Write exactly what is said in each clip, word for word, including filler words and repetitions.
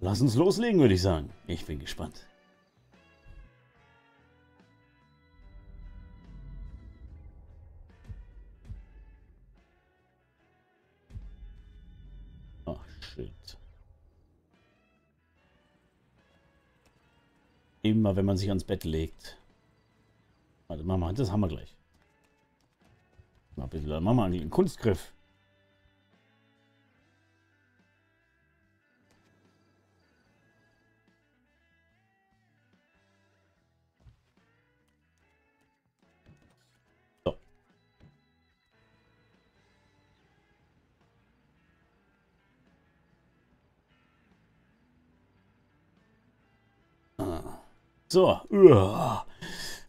Lass uns loslegen, würde ich sagen. Ich bin gespannt. Ach, shit. Immer, wenn man sich ans Bett legt. Warte, Mama, das haben wir gleich. Mal ein bisschen, Mama, einen Kunstgriff. So, uh,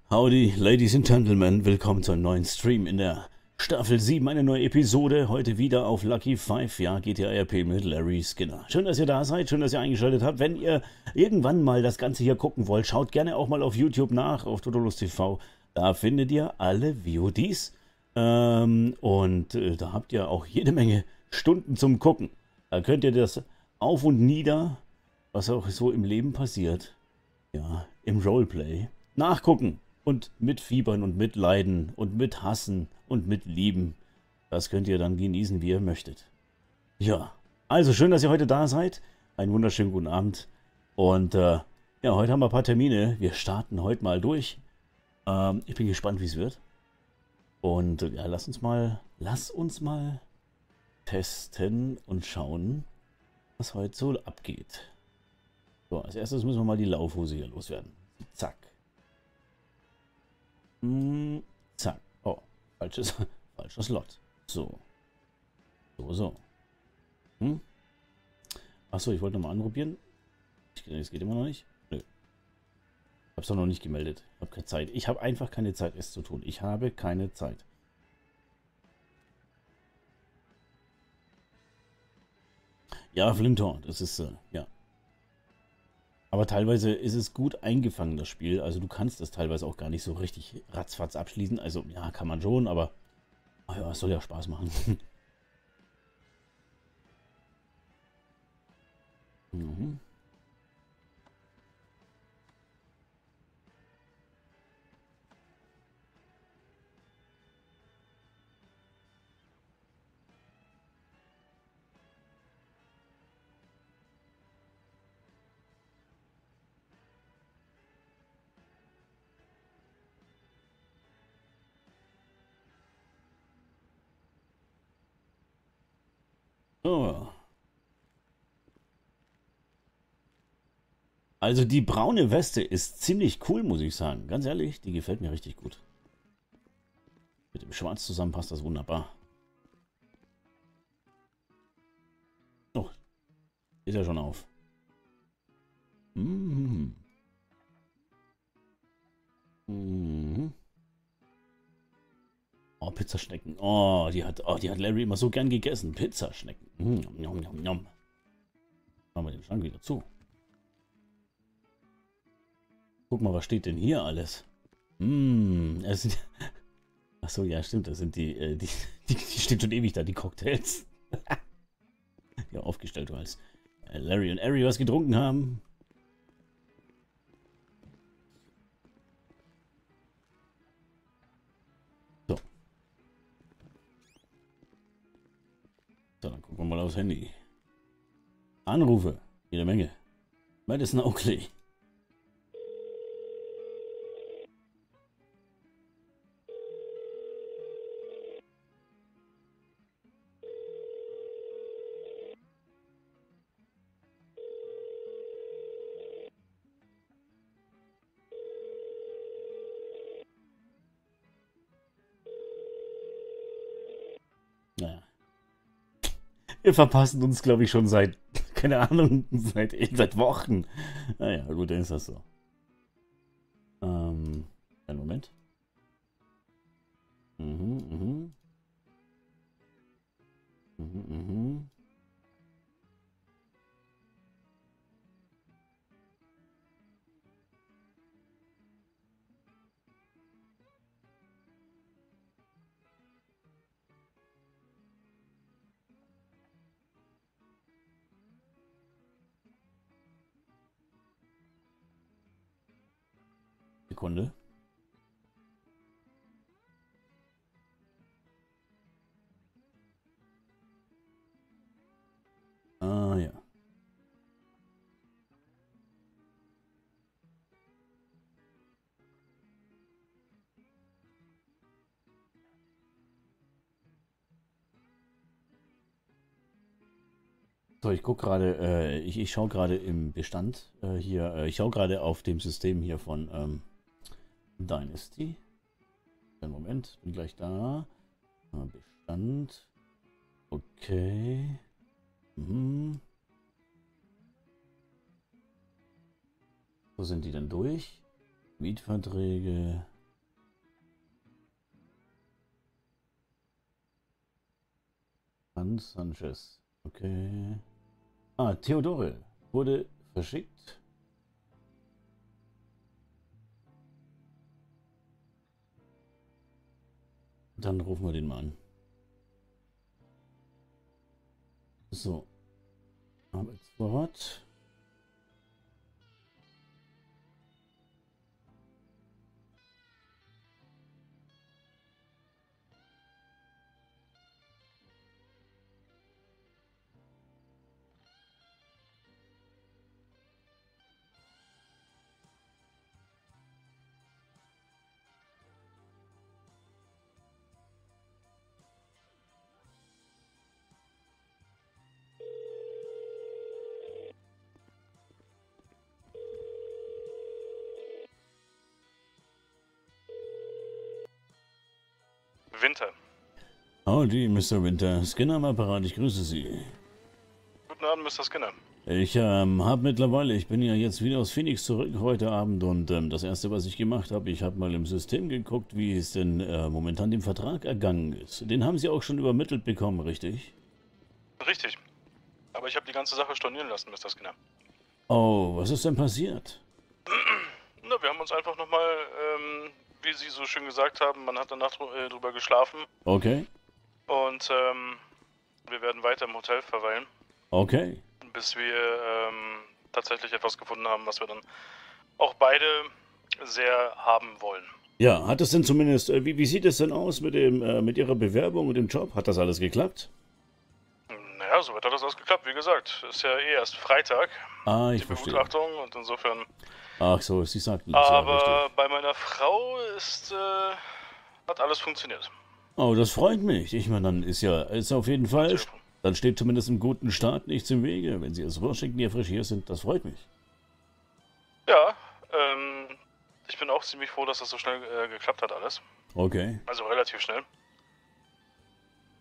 howdy, Ladies and Gentlemen, willkommen zu einem neuen Stream in der Staffel sieben, eine neue Episode, heute wieder auf Lucky fünf, ja, G T A R P mit Larry Skinner. Schön, dass ihr da seid, schön, dass ihr eingeschaltet habt. Wenn ihr irgendwann mal das Ganze hier gucken wollt, schaut gerne auch mal auf YouTube nach, auf Totalus T V, da findet ihr alle V O Ds ähm, und äh, da habt ihr auch jede Menge Stunden zum Gucken. Da könnt ihr das auf und nieder, was auch so im Leben passiert, ja, im Roleplay nachgucken und mitfiebern und mitleiden und mithassen und mitlieben. Das könnt ihr dann genießen, wie ihr möchtet. Ja, also schön, dass ihr heute da seid. Einen wunderschönen guten Abend. Und äh, ja, heute haben wir ein paar Termine. Wir starten heute mal durch. Ähm, ich bin gespannt, wie es wird. Und ja, lass uns mal, lass uns mal testen und schauen, was heute so abgeht. So, als erstes müssen wir mal die Laufhose hier loswerden. Zack. Mm, zack. Oh, falsches, falsches Slot. So. So, so. Hm? Achso, ich wollte nochmal anprobieren. Das geht immer noch nicht. Nö. Ich hab's doch noch nicht gemeldet. Ich habe keine Zeit. Ich habe einfach keine Zeit, es zu tun. Ich habe keine Zeit. Ja, Flinthorn. Das ist, äh, ja. Aber teilweise ist es gut eingefangen, das Spiel. Also du kannst das teilweise auch gar nicht so richtig ratzfatz abschließen. Also ja, kann man schon, aber ach ja, es soll ja Spaß machen. mhm. Also die braune Weste ist ziemlich cool, muss ich sagen. Ganz ehrlich, die gefällt mir richtig gut. Mit dem Schwarz zusammen passt das wunderbar. Oh, ist ja schon auf. Mhm. Mhm. Oh, Pizzaschnecken. Oh, die hat, oh, die hat Larry immer so gern gegessen. Pizzaschnecken. Mm, nom, nom, nom. Machen wir den Schrank wieder zu. Guck mal, was steht denn hier alles? Mm, es sind, achso, ja, stimmt. Das sind die, äh, die, die, die steht schon ewig da, die Cocktails. Ja, aufgestellt, weil Larry und Ari was getrunken haben. So, dann gucken wir mal aufs Handy. Anrufe. Jede Menge. Madison Oakley. Wir verpassen uns, glaube ich, schon seit, keine Ahnung, seit, seit Wochen. Naja, gut, dann ist das so. Ähm, einen Moment. Mhm, mhm. Mhm, mhm. Sekunde. Ah, ja. So, ich gucke gerade, äh, ich, ich schaue gerade im Bestand äh, hier, äh, ich schaue gerade auf dem System hier von ähm, Dynasty. Einen Moment, bin gleich da. Bestand. Okay. Mhm. Wo sind die denn durch? Mietverträge. Hans Sanchez. Okay. Ah, Theodore wurde verschickt. Dann rufen wir den mal an. So. Arbeitsvorrat. Winter. Howdy, Mister Winter. Skinner am Apparat, ich grüße Sie. Guten Abend, Mister Skinner. Ich ähm, habe mittlerweile, ich bin ja jetzt wieder aus Phoenix zurück heute Abend und ähm, das erste, was ich gemacht habe, ich habe mal im System geguckt, wie es denn äh, momentan dem Vertrag ergangen ist. Den haben Sie auch schon übermittelt bekommen, richtig? Richtig. Aber ich habe die ganze Sache stornieren lassen, Mister Skinner. Oh, was ist denn passiert? Na, wir haben uns einfach nochmal... Ähm wie Sie so schön gesagt haben, man hat danach drüber geschlafen. Okay. Und ähm, wir werden weiter im Hotel verweilen. Okay. Bis wir ähm, tatsächlich etwas gefunden haben, was wir dann auch beide sehr haben wollen. Ja, hat es denn zumindest, äh, wie, wie sieht es denn aus mit, dem, äh, mit Ihrer Bewerbung und dem Job? Hat das alles geklappt? Naja, soweit hat das alles geklappt, wie gesagt. Ist ja eh erst Freitag. Ah, ich verstehe. Die Begutachtung und insofern... Ach so, Sie sagten das. Aber ja, bei meiner Frau ist, äh, hat alles funktioniert. Oh, das freut mich. Ich meine, dann ist ja, ist auf jeden Fall, dann steht zumindest im guten Start nichts im Wege. Wenn Sie es rausschicken, die ja frisch hier sind, das freut mich. Ja, ähm, ich bin auch ziemlich froh, dass das so schnell äh, geklappt hat alles. Okay. Also relativ schnell.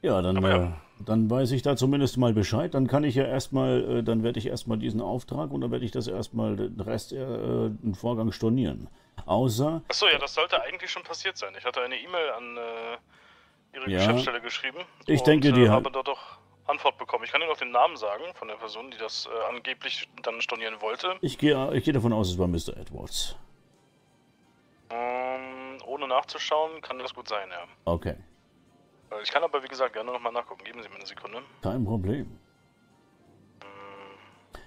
Ja, dann, ja. Äh, dann weiß ich da zumindest mal Bescheid. Dann kann ich ja erstmal, äh, dann werde ich erstmal diesen Auftrag und dann werde ich das erstmal den Rest, äh, den Vorgang stornieren. Außer. Achso, ja, das sollte eigentlich schon passiert sein. Ich hatte eine E-Mail an äh, Ihre ja, Geschäftsstelle geschrieben. Ich und, denke, die äh, haben. Ich habe dort auch Antwort bekommen. Ich kann Ihnen auch den Namen sagen von der Person, die das äh, angeblich dann stornieren wollte. Ich gehe ich gehe davon aus, es war Mister Edwards. Ähm, ohne nachzuschauen, kann das gut sein, ja. Okay. Ich kann aber, wie gesagt, gerne nochmal nachgucken. Geben Sie mir eine Sekunde. Kein Problem.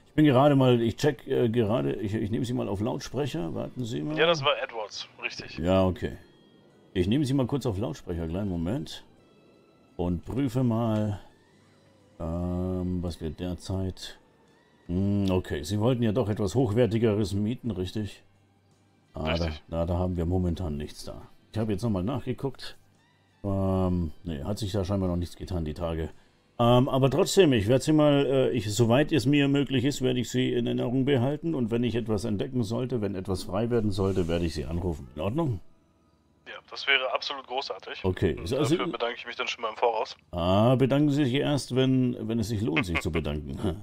Ich bin gerade mal, ich check äh, gerade, ich, ich nehme Sie mal auf Lautsprecher. Warten Sie mal. Ja, das war Edwards, richtig. Ja, okay. Ich nehme Sie mal kurz auf Lautsprecher, kleinen Moment. Und prüfe mal, ähm, was wir derzeit... Hm, okay, Sie wollten ja doch etwas Hochwertigeres mieten, richtig? Ah, richtig. Da, da haben wir momentan nichts da. Ich habe jetzt nochmal nachgeguckt. Ähm, nee, hat sich da scheinbar noch nichts getan, die Tage. Ähm, aber trotzdem, ich werde sie mal, äh, ich, soweit es mir möglich ist, werde ich sie in Erinnerung behalten. Und wenn ich etwas entdecken sollte, wenn etwas frei werden sollte, werde ich sie anrufen. In Ordnung? Ja, das wäre absolut großartig. Okay. Und dafür bedanke ich mich dann schon mal im Voraus. Ah, bedanken Sie sich erst, wenn, wenn es sich lohnt, sich zu bedanken.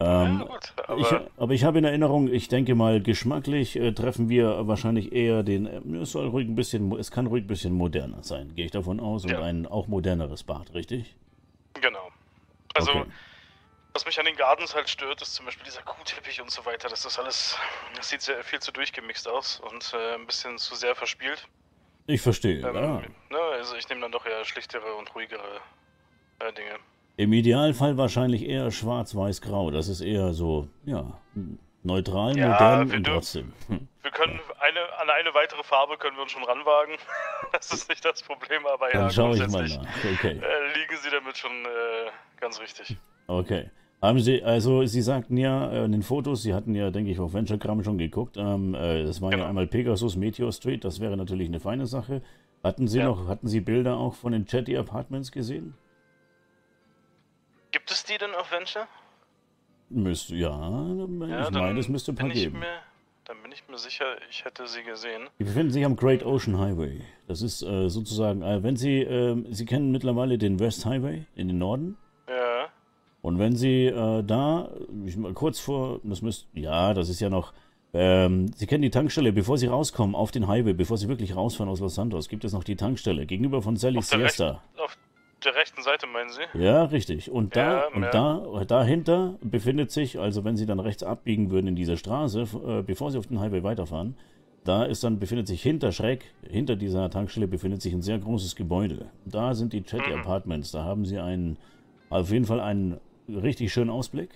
Ähm, ja, gut, aber, ich, aber ich habe in Erinnerung, ich denke mal, geschmacklich äh, treffen wir wahrscheinlich eher den, äh, es soll ruhig ein bisschen, es kann ruhig ein bisschen moderner sein, gehe ich davon aus, ja. Und ein auch moderneres Bad, richtig? Genau. Also, okay. Was mich an den Gardens halt stört, ist zum Beispiel dieser Kuhteppich und so weiter, das ist alles, das sieht sehr, viel zu durchgemixt aus und äh, ein bisschen zu sehr verspielt. Ich verstehe, ähm, ja. Ne, also ich nehme dann doch eher schlichtere und ruhigere äh, Dinge. Im Idealfall wahrscheinlich eher schwarz-weiß-grau. Das ist eher so, ja, neutral, ja, modern und trotzdem. Wir können eine an eine weitere Farbe können wir uns schon ranwagen. Das ist nicht das Problem, aber ja, dann schaue ich mal nach. Okay. Äh, liegen Sie damit schon äh, ganz richtig. Okay. Haben Sie, also Sie sagten ja in den Fotos, Sie hatten ja, denke ich, auf Venturegram schon geguckt, ähm, äh, das war genau. ja einmal Pegasus, Meteor Street, das wäre natürlich eine feine Sache. Hatten Sie ja. noch, hatten Sie Bilder auch von den Chetty Apartments gesehen? Gibt es die denn auf Venture? Müsste, ja, ja, ich meine, es müsste ein paar geben. Mir, dann bin ich mir sicher, ich hätte sie gesehen. Die befinden sich am Great Ocean Highway. Das ist äh, sozusagen, äh, wenn Sie, äh, Sie kennen mittlerweile den West Highway in den Norden. Ja. Und wenn Sie äh, da, ich, kurz vor, das müsst, ja, das ist ja noch, ähm, Sie kennen die Tankstelle, bevor Sie rauskommen auf den Highway, bevor Sie wirklich rausfahren aus Los Santos, gibt es noch die Tankstelle gegenüber von Sally Siesta. Der rechten Seite, meinen Sie? Ja, richtig. Und da, ja, und ja. da, dahinter befindet sich, also wenn Sie dann rechts abbiegen würden in dieser Straße, äh, bevor Sie auf den Highway weiterfahren, da ist dann, befindet sich hinter schräg, hinter dieser Tankstelle befindet sich ein sehr großes Gebäude. Da sind die Chetty mhm. Apartments. Da haben Sie einen, auf jeden Fall einen richtig schönen Ausblick.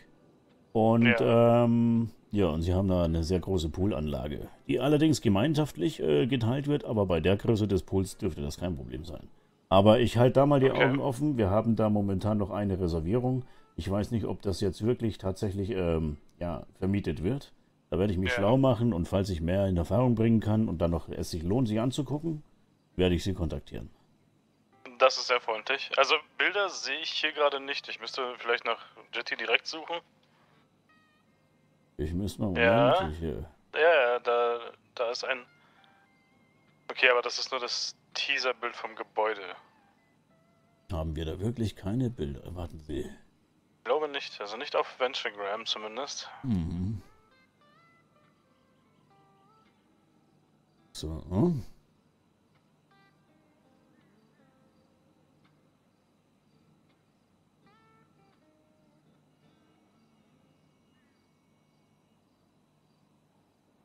Und, ja, ähm, ja und Sie haben da eine sehr große Poolanlage, die allerdings gemeinschaftlich äh, geteilt wird, aber bei der Größe des Pools dürfte das kein Problem sein. Aber ich halte da mal die okay. Augen offen. Wir haben da momentan noch eine Reservierung. Ich weiß nicht, ob das jetzt wirklich tatsächlich ähm, ja, vermietet wird. Da werde ich mich ja. schlau machen und falls ich mehr in Erfahrung bringen kann und dann noch es sich lohnt, sich anzugucken, werde ich Sie kontaktieren. Das ist sehr freundlich. Also Bilder sehe ich hier gerade nicht. Ich müsste vielleicht nach Jetty direkt suchen. Ich müsste mal ja. hier. Ja, da, da ist ein... Okay, aber das ist nur das... Teaserbild vom Gebäude. Haben wir da wirklich keine Bilder? Warten Sie. Ich glaube nicht, also nicht auf Venturegram zumindest. Mhm. So. Oh.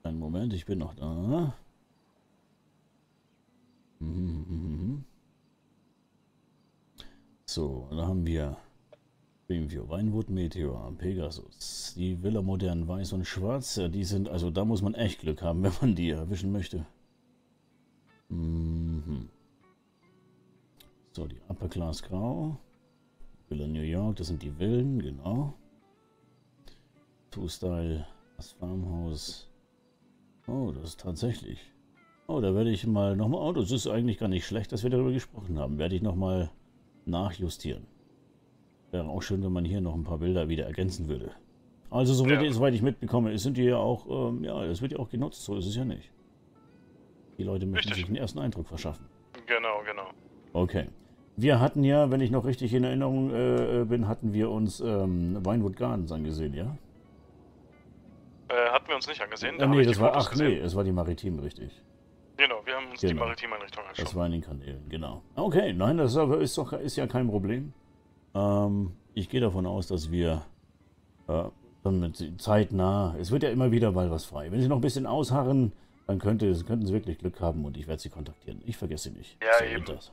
Einen Moment, ich bin noch da. So, da haben wir Greenview, Weinwood, Meteor, Pegasus, die Villa Modern Weiß und Schwarz, die sind, also da muss man echt Glück haben, wenn man die erwischen möchte. Mhm. So, die Upper Class Grau, Villa New York, das sind die Villen, genau. Two-Style, das Farmhaus. Oh, das ist tatsächlich... Oh, da werde ich mal nochmal... Oh, das ist eigentlich gar nicht schlecht, dass wir darüber gesprochen haben. Werde ich nochmal nachjustieren. Wäre auch schön, wenn man hier noch ein paar Bilder wieder ergänzen würde. Also, soweit ja. ich, soweit ich mitbekomme, sind die ja auch... Ähm, ja, das wird ja auch genutzt, so ist es ja nicht. Die Leute möchten richtig. sich einen ersten Eindruck verschaffen. Genau, genau. Okay. Wir hatten ja, wenn ich noch richtig in Erinnerung äh, bin, hatten wir uns ähm, Weinwood Gardens angesehen, ja? Äh, hatten wir uns nicht angesehen. Da äh, nee, das war, ach gesehen. nee, es war die Maritimen, richtig. Genau, wir haben uns genau. die maritime Einrichtung angeschaut. Das war in den Kanälen, genau. Okay, nein, das ist, aber, ist, doch, ist ja kein Problem. Ähm, ich gehe davon aus, dass wir äh, mit zeitnah, es wird ja immer wieder mal was frei. Wenn Sie noch ein bisschen ausharren, dann könnte, könnten Sie wirklich Glück haben und ich werde Sie kontaktieren. Ich vergesse Sie nicht. Ja, so eben. Das.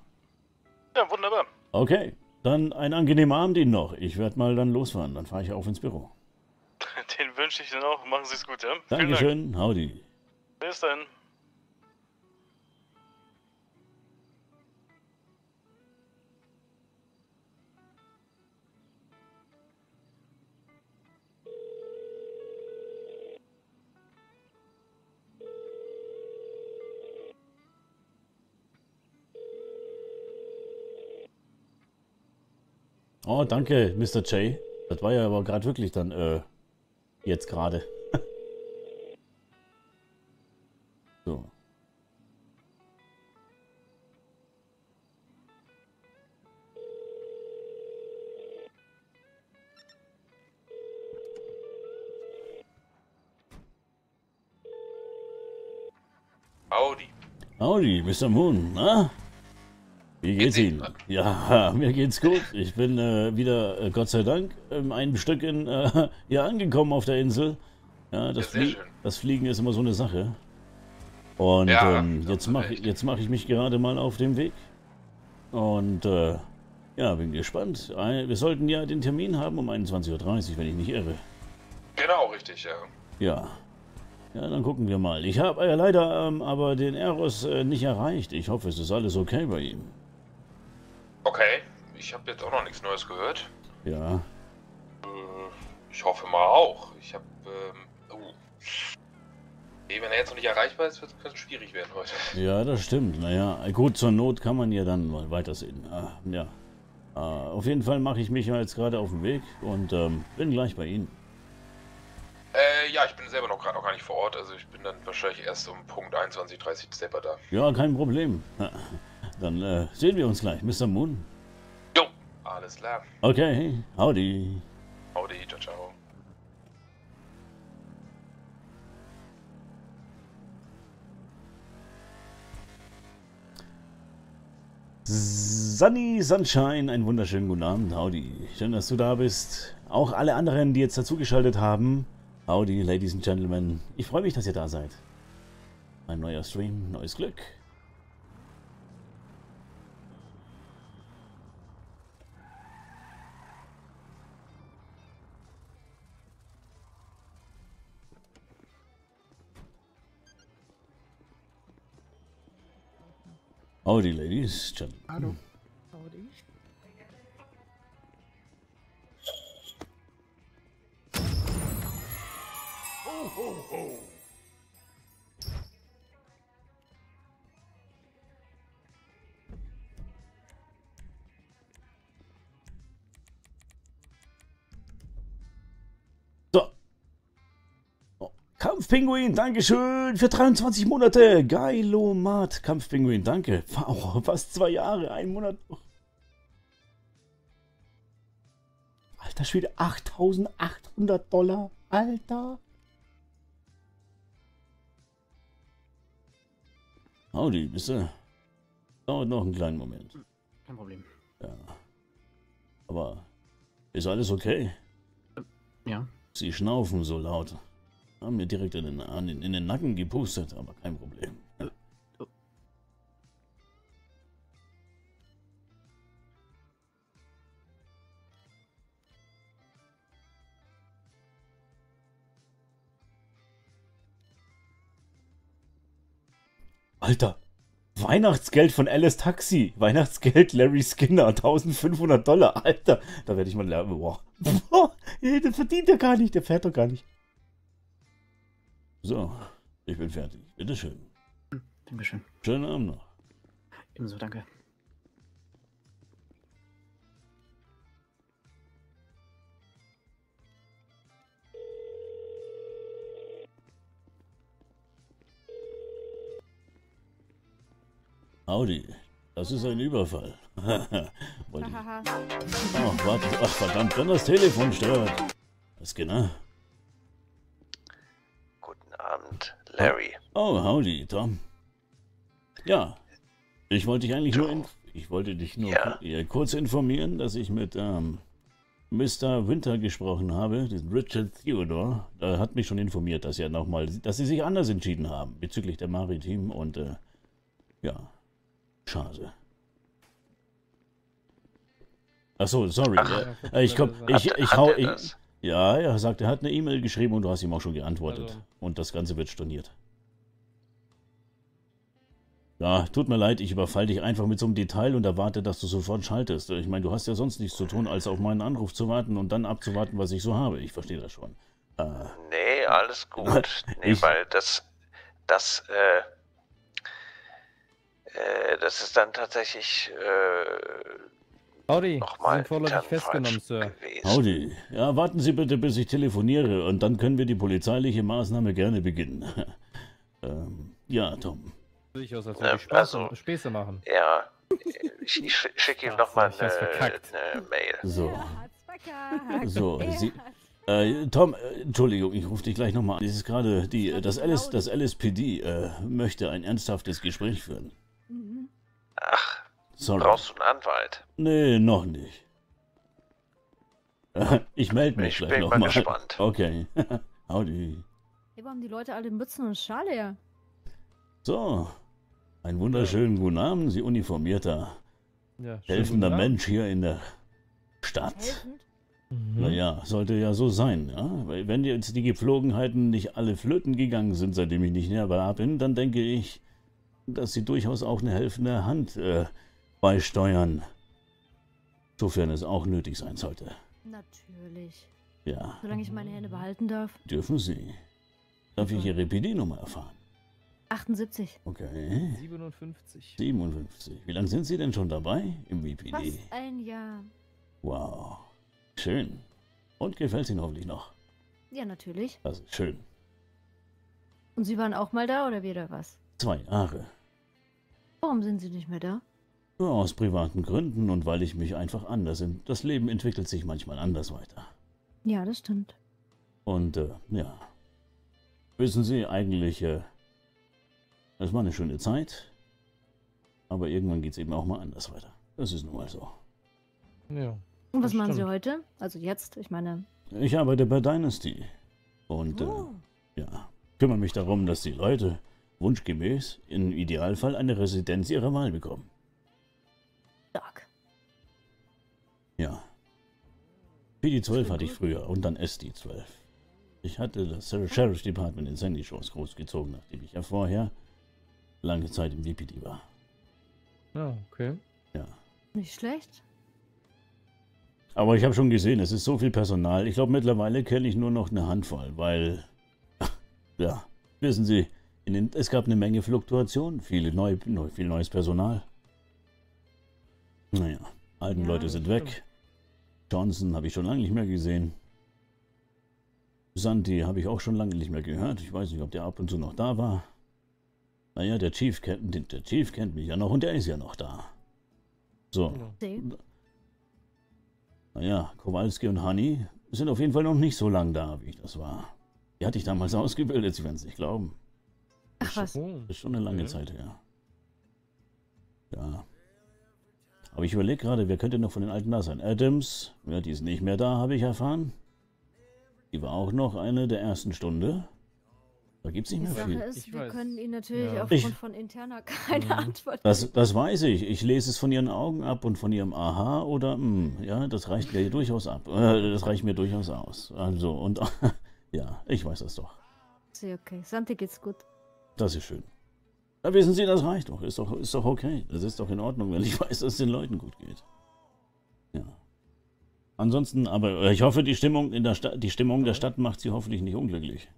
Ja, wunderbar. Okay, dann einen angenehmen Abend Ihnen noch. Ich werde mal dann losfahren, dann fahre ich auf ins Büro. Den wünsche ich Ihnen auch. Machen Sie es gut, ja? Dankeschön, Dank. Howdy. Bis dann. Oh, danke, Mister J. Das war ja aber gerade wirklich dann, äh, jetzt gerade. So. Howdy. Howdy, Mister Moon, na? Wie geht's Ihnen? Ja, mir geht's gut. Ich bin äh, wieder, äh, Gott sei Dank, ähm, ein Stück in, äh, hier angekommen auf der Insel. Ja, das, ja, Flie das Fliegen ist immer so eine Sache. Und ja, ähm, jetzt mache jetzt mach ich mich gerade mal auf den Weg. Und äh, ja, bin gespannt. Wir sollten ja den Termin haben um einundzwanzig Uhr dreißig, wenn ich nicht irre. Genau, richtig, ja. Ja. Ja, dann gucken wir mal. Ich habe äh, leider ähm, aber den Eros äh, nicht erreicht. Ich hoffe, es ist alles okay bei ihm. Okay. Ich habe jetzt auch noch nichts Neues gehört. Ja. Äh, ich hoffe mal auch. Ich habe... Ähm, uh. Wenn er jetzt noch nicht erreichbar ist, wird es schwierig werden heute. Ja, das stimmt. Naja, gut, zur Not kann man ja dann mal weitersehen. Ah, ja. Ah, auf jeden Fall mache ich mich ja jetzt gerade auf den Weg und ähm, bin gleich bei Ihnen. Äh, ja, ich bin selber noch gerade noch gar nicht vor Ort. Also ich bin dann wahrscheinlich erst um Punkt einundzwanzig Uhr dreißig selber da. Ja, kein Problem. Dann äh, sehen wir uns gleich, Mister Moon. Jo, alles klar. Okay, howdy. Howdy, ciao, ciao. Sunny Sunshine, einen wunderschönen guten Abend, howdy. Schön, dass du da bist. Auch alle anderen, die jetzt dazugeschaltet haben. Howdy, Ladies and Gentlemen. Ich freue mich, dass ihr da seid. Ein neuer Stream, neues Glück. Howdy, Ladies, Gentlemen. Hallo. Howdy. Ho, ho, ho. So. Oh. Kampfpinguin, Dankeschön für dreiundzwanzig Monate. Geilomat, Kampfpinguin, danke. Wow, fast zwei Jahre, ein Monat noch. Alter Schwede, achttausendachthundert Dollar. Alter. Howdy, bist du? Dauert noch einen kleinen Moment. Kein Problem. Ja. Aber ist alles okay? Ja. Sie schnaufen so laut. Haben mir direkt in den, in den Nacken gepustet, aber kein Problem. Alter, Weihnachtsgeld von Alice Taxi, Weihnachtsgeld Larry Skinner, eintausendfünfhundert Dollar, Alter, da werde ich mal lernen, boah, boah, den verdient er gar nicht, der fährt doch gar nicht. So, ich bin fertig, bitteschön. Dankeschön. Schönen Abend noch. Ebenso, danke. Audi, das ist ein Überfall. Oh, warte, ach verdammt, wenn das Telefon stört. Was genau? Guten Abend, Larry. Oh, oh howdy, Tom. Ja, ich wollte dich eigentlich nur, ich wollte dich nur ja. kurz informieren, dass ich mit ähm, Mister Winter gesprochen habe, diesen Richard Theodore. Er hat mich schon informiert, dass er nochmal, dass sie sich anders entschieden haben bezüglich der Maritim und äh, ja. Schade. Achso, sorry. Ach, äh, ich komm, ich, ich, ich hau. Ich, ja, er sagt, er hat eine E-Mail geschrieben und du hast ihm auch schon geantwortet. Also. Und das Ganze wird storniert. Ja, tut mir leid, ich überfall dich einfach mit so einem Detail und erwarte, dass du sofort schaltest. Ich meine, du hast ja sonst nichts zu tun, als auf meinen Anruf zu warten und dann abzuwarten, was ich so habe. Ich verstehe das schon. Äh, nee, alles gut. Nee, ich, weil das. Das. Äh Das ist dann tatsächlich äh, nochmal festgenommen, Sir. Howdy, ja, warten Sie bitte, bis ich telefoniere und dann können wir die polizeiliche Maßnahme gerne beginnen. ähm, ja, Tom. Durchaus, als würde ich Spaß also, Späße machen. Ja, ich, ich schicke ihm nochmal eine, eine Mail. So, so Sie... Äh, Tom, äh, Entschuldigung, ich rufe dich gleich nochmal an. Es ist gerade die, äh, das, LS, das L S P D äh, möchte ein ernsthaftes Gespräch führen. Ach, sorry. Brauchst du einen Anwalt? Nee, noch nicht. Ich melde mich ich gleich nochmal. Ich bin mal gespannt. Okay, howdy. Hey, warum die Leute alle Mützen und Schale her? So, einen wunderschönen guten Abend, Sie uniformierter, ja, helfender Mensch hier in der Stadt. Helfend? Mhm. Naja, sollte ja so sein. Ja? Weil wenn jetzt die Gepflogenheiten nicht alle flöten gegangen sind, seitdem ich nicht näher da bin, dann denke ich, dass sie durchaus auch eine helfende Hand äh, beisteuern. Sofern es auch nötig sein sollte. Natürlich. Ja. Solange ich meine Hände behalten darf. Dürfen Sie. Darf ich Ihre P D-Nummer erfahren? achtundsiebzig. Okay. siebenundfünfzig. siebenundfünfzig. Wie lange sind Sie denn schon dabei im B P D? Fast ein Jahr. Wow. Schön. Und gefällt Ihnen hoffentlich noch? Ja, natürlich. Das ist schön. Und Sie waren auch mal da oder wieder was? Zwei Jahre. Warum sind Sie nicht mehr da? Ja, aus privaten Gründen und weil ich mich einfach anders in... Das Leben entwickelt sich manchmal anders weiter. Ja, das stimmt. Und, äh, ja. Wissen Sie eigentlich, äh, das war eine schöne Zeit, aber irgendwann geht es eben auch mal anders weiter. Das ist nun mal so. Ja. Und was machen Sie heute? Also jetzt, ich meine... Ich arbeite bei Dynasty. Und, oh. äh, ja, kümmere mich darum, dass die Leute wunschgemäß im Idealfall eine Residenz ihrer Wahl bekommen. Stark. Ja. P D zwölf hatte ich früher und dann S D zwölf. Ich hatte das Sheriff's Department in Sandy Shores großgezogen, nachdem ich ja vorher lange Zeit im B P D war. Ah, okay. Ja. Nicht schlecht. Aber ich habe schon gesehen, es ist so viel Personal. Ich glaube, mittlerweile kenne ich nur noch eine Handvoll, weil, ja, wissen Sie, in den, es gab eine Menge Fluktuation, viele neu, neu, viel neues Personal. Naja, alten ja, Leute sind weg. Stimmt. Johnson habe ich schon lange nicht mehr gesehen. Santi habe ich auch schon lange nicht mehr gehört. Ich weiß nicht, ob der ab und zu noch da war. Naja, der Chief kennt, der Chief kennt mich ja noch und der ist ja noch da. So. Naja, Kowalski und Honey sind auf jeden Fall noch nicht so lange da, wie ich das war. Die hatte ich damals ausgebildet, Sie werden es nicht glauben. Ach was. Das ist schon eine lange Zeit her. Ja. Aber ich überlege gerade, wer könnte noch von den Alten da sein? Adams, ja, die ist nicht mehr da, habe ich erfahren. Die war auch noch eine der ersten Stunde. Da gibt es nicht mehr viel. Die Sache ist, wir können Ihnen natürlich aufgrund von interner keine Antwort geben. Das weiß ich. Ich lese es von Ihren Augen ab und von Ihrem Aha oder mh. Ja, das reicht mir durchaus ab. Äh, das reicht mir durchaus aus. Also, und ja, ich weiß das doch. Okay, Santi geht's gut. Das ist schön. Da wissen Sie, das reicht doch. Ist doch, ist doch okay. Das ist doch in Ordnung, weil ich weiß, dass es den Leuten gut geht. Ja. Ansonsten, aber ich hoffe, die Stimmung in der Stadt, die Stimmung der Stadt macht Sie hoffentlich nicht unglücklich.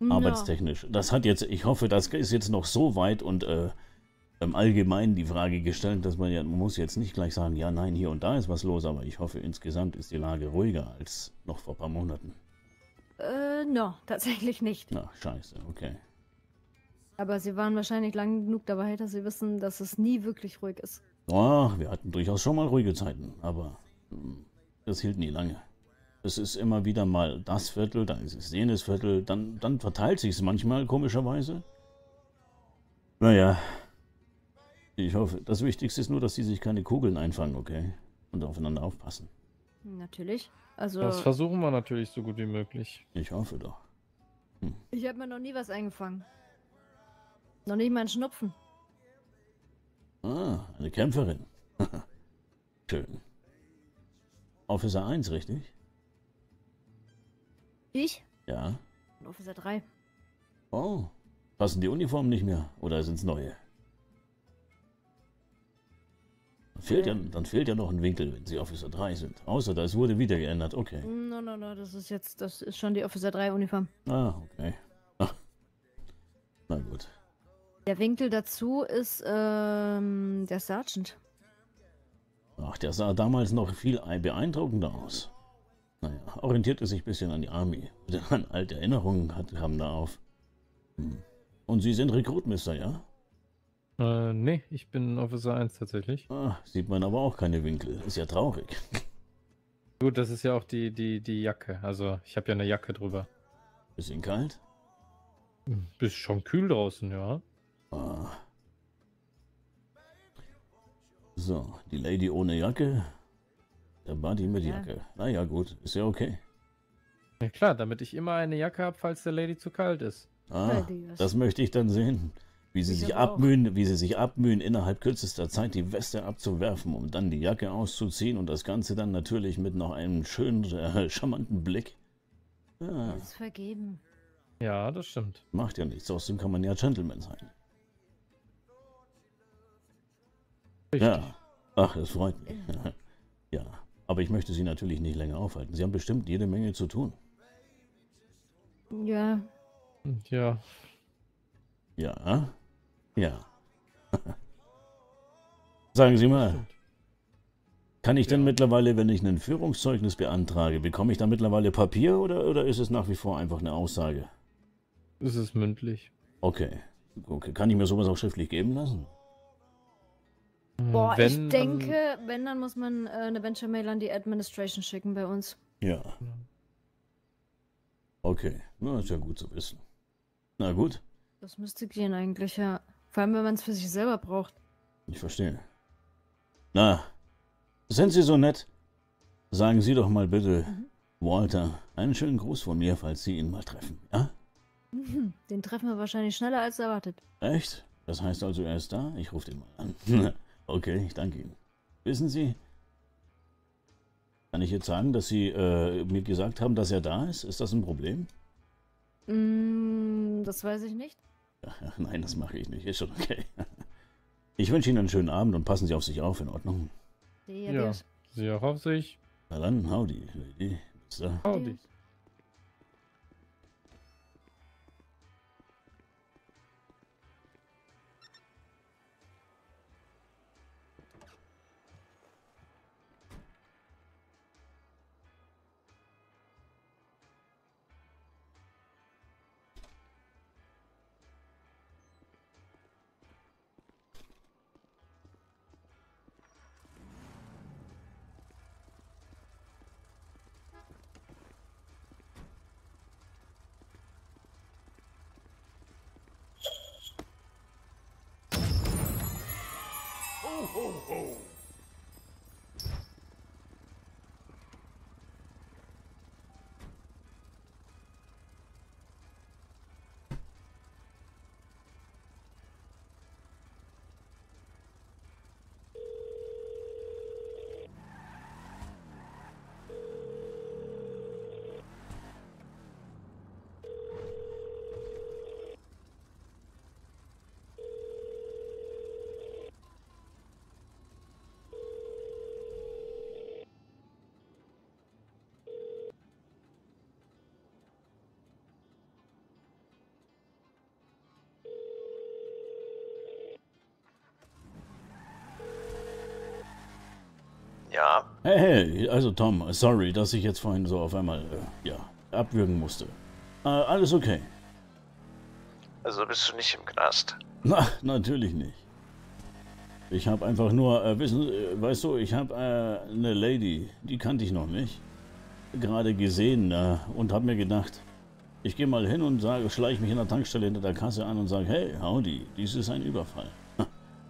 No. Arbeitstechnisch. Das hat jetzt, ich hoffe, das ist jetzt noch so weit und äh, im Allgemeinen die Frage gestellt, dass man ja, man muss jetzt nicht gleich sagen, ja, nein, hier und da ist was los, aber ich hoffe, insgesamt ist die Lage ruhiger als noch vor ein paar Monaten. Äh, no, tatsächlich nicht. Na, scheiße, okay. Aber Sie waren wahrscheinlich lang genug dabei, dass Sie wissen, dass es nie wirklich ruhig ist. Ach, wir hatten durchaus schon mal ruhige Zeiten, aber mh, das hielt nie lange. Es ist immer wieder mal das Viertel, dann ist es jenes Viertel, dann, dann verteilt sich es manchmal, komischerweise. Naja, ich hoffe, das Wichtigste ist nur, dass Sie sich keine Kugeln einfangen, okay? Und aufeinander aufpassen. Natürlich. Also, das versuchen wir natürlich so gut wie möglich. Ich hoffe doch. Hm. Ich habe mir noch nie was eingefangen. Noch nicht mal einen Schnupfen. Ah, eine Kämpferin. Schön. Officer eins, richtig? Ich? Ja. Und Officer drei. Oh, passen die Uniformen nicht mehr? Oder sind es neue? Dann fehlt, ja. Ja, dann fehlt ja noch ein Winkel, wenn Sie Officer drei sind. Außer, das wurde wieder geändert, okay. No, no, no, das ist jetzt, das ist schon die Officer drei Uniform. Ah, okay. Ach. Na gut. Der Winkel dazu ist ähm, der Sergeant. Ach, der sah damals noch viel beeindruckender aus. Naja, orientierte sich ein bisschen an die Army. An alte Erinnerungen hat, kamen da auf. Hm. Und Sie sind Rekrutmeister, ja? Äh, nee, ich bin Officer eins tatsächlich. Ah, sieht man aber auch keine Winkel. Ist ja traurig. Gut, das ist ja auch die, die, die Jacke. Also, ich habe ja eine Jacke drüber. Bisschen kalt? Ist schon kühl draußen, ja. So, die Lady ohne Jacke, der Buddy mit ja. Jacke. Naja gut, ist ja okay. Ja klar, damit ich immer eine Jacke habe, falls der Lady zu kalt ist. Ah, das möchte ich dann sehen. Wie sie, sich abmühen, wie sie sich abmühen, innerhalb kürzester Zeit die Weste abzuwerfen, um dann die Jacke auszuziehen und das Ganze dann natürlich mit noch einem schönen, äh, charmanten Blick. Ja. Das ist vergeben. Ja, das stimmt. Macht ja nichts, außerdem kann man ja Gentleman sein. Richtig. Ja, ach, das freut mich. Ja, aber ich möchte Sie natürlich nicht länger aufhalten. Sie haben bestimmt jede Menge zu tun. Ja. Ja. Ja. Ja. Sagen Sie mal, kann ich denn ja. mittlerweile, wenn ich ein Führungszeugnis beantrage, bekomme ich da mittlerweile Papier oder, oder ist es nach wie vor einfach eine Aussage? Es ist mündlich. Okay. Okay. Kann ich mir sowas auch schriftlich geben lassen? Boah, wenn, ich denke, dann, wenn, dann muss man äh, eine Venture-Mail an die Administration schicken bei uns. Ja. Okay. Na, ist ja gut zu wissen. Na gut. Das müsste gehen eigentlich, ja. Vor allem, wenn man es für sich selber braucht. Ich verstehe. Na, sind Sie so nett? Sagen Sie doch mal bitte, mhm. Walter, einen schönen Gruß von mir, falls Sie ihn mal treffen, ja? Mhm. Den treffen wir wahrscheinlich schneller als erwartet. Echt? Das heißt also, er ist da? Ich rufe den mal an. Okay, ich danke Ihnen. Wissen Sie, kann ich jetzt sagen, dass Sie äh, mir gesagt haben, dass er da ist? Ist das ein Problem? Mm, das weiß ich nicht. Nein, das mache ich nicht. Ist schon okay. Ich wünsche Ihnen einen schönen Abend und passen Sie auf sich auf, in Ordnung? Ja, Sie auch auf sich. Na dann, howdy, Lady. Howdy. Ho, ho. Ja. Hey, hey, also Tom, sorry, dass ich jetzt vorhin so auf einmal, äh, ja, abwürgen musste. Äh, alles okay. Also bist du nicht im Knast? Na, natürlich nicht. Ich habe einfach nur, äh, wissen, äh, weißt du, ich habe äh, eine Lady, die kannte ich noch nicht, gerade gesehen äh, und habe mir gedacht, ich gehe mal hin und sage, schleiche mich in der Tankstelle hinter der Kasse an und sage, hey, howdy, dies ist ein Überfall.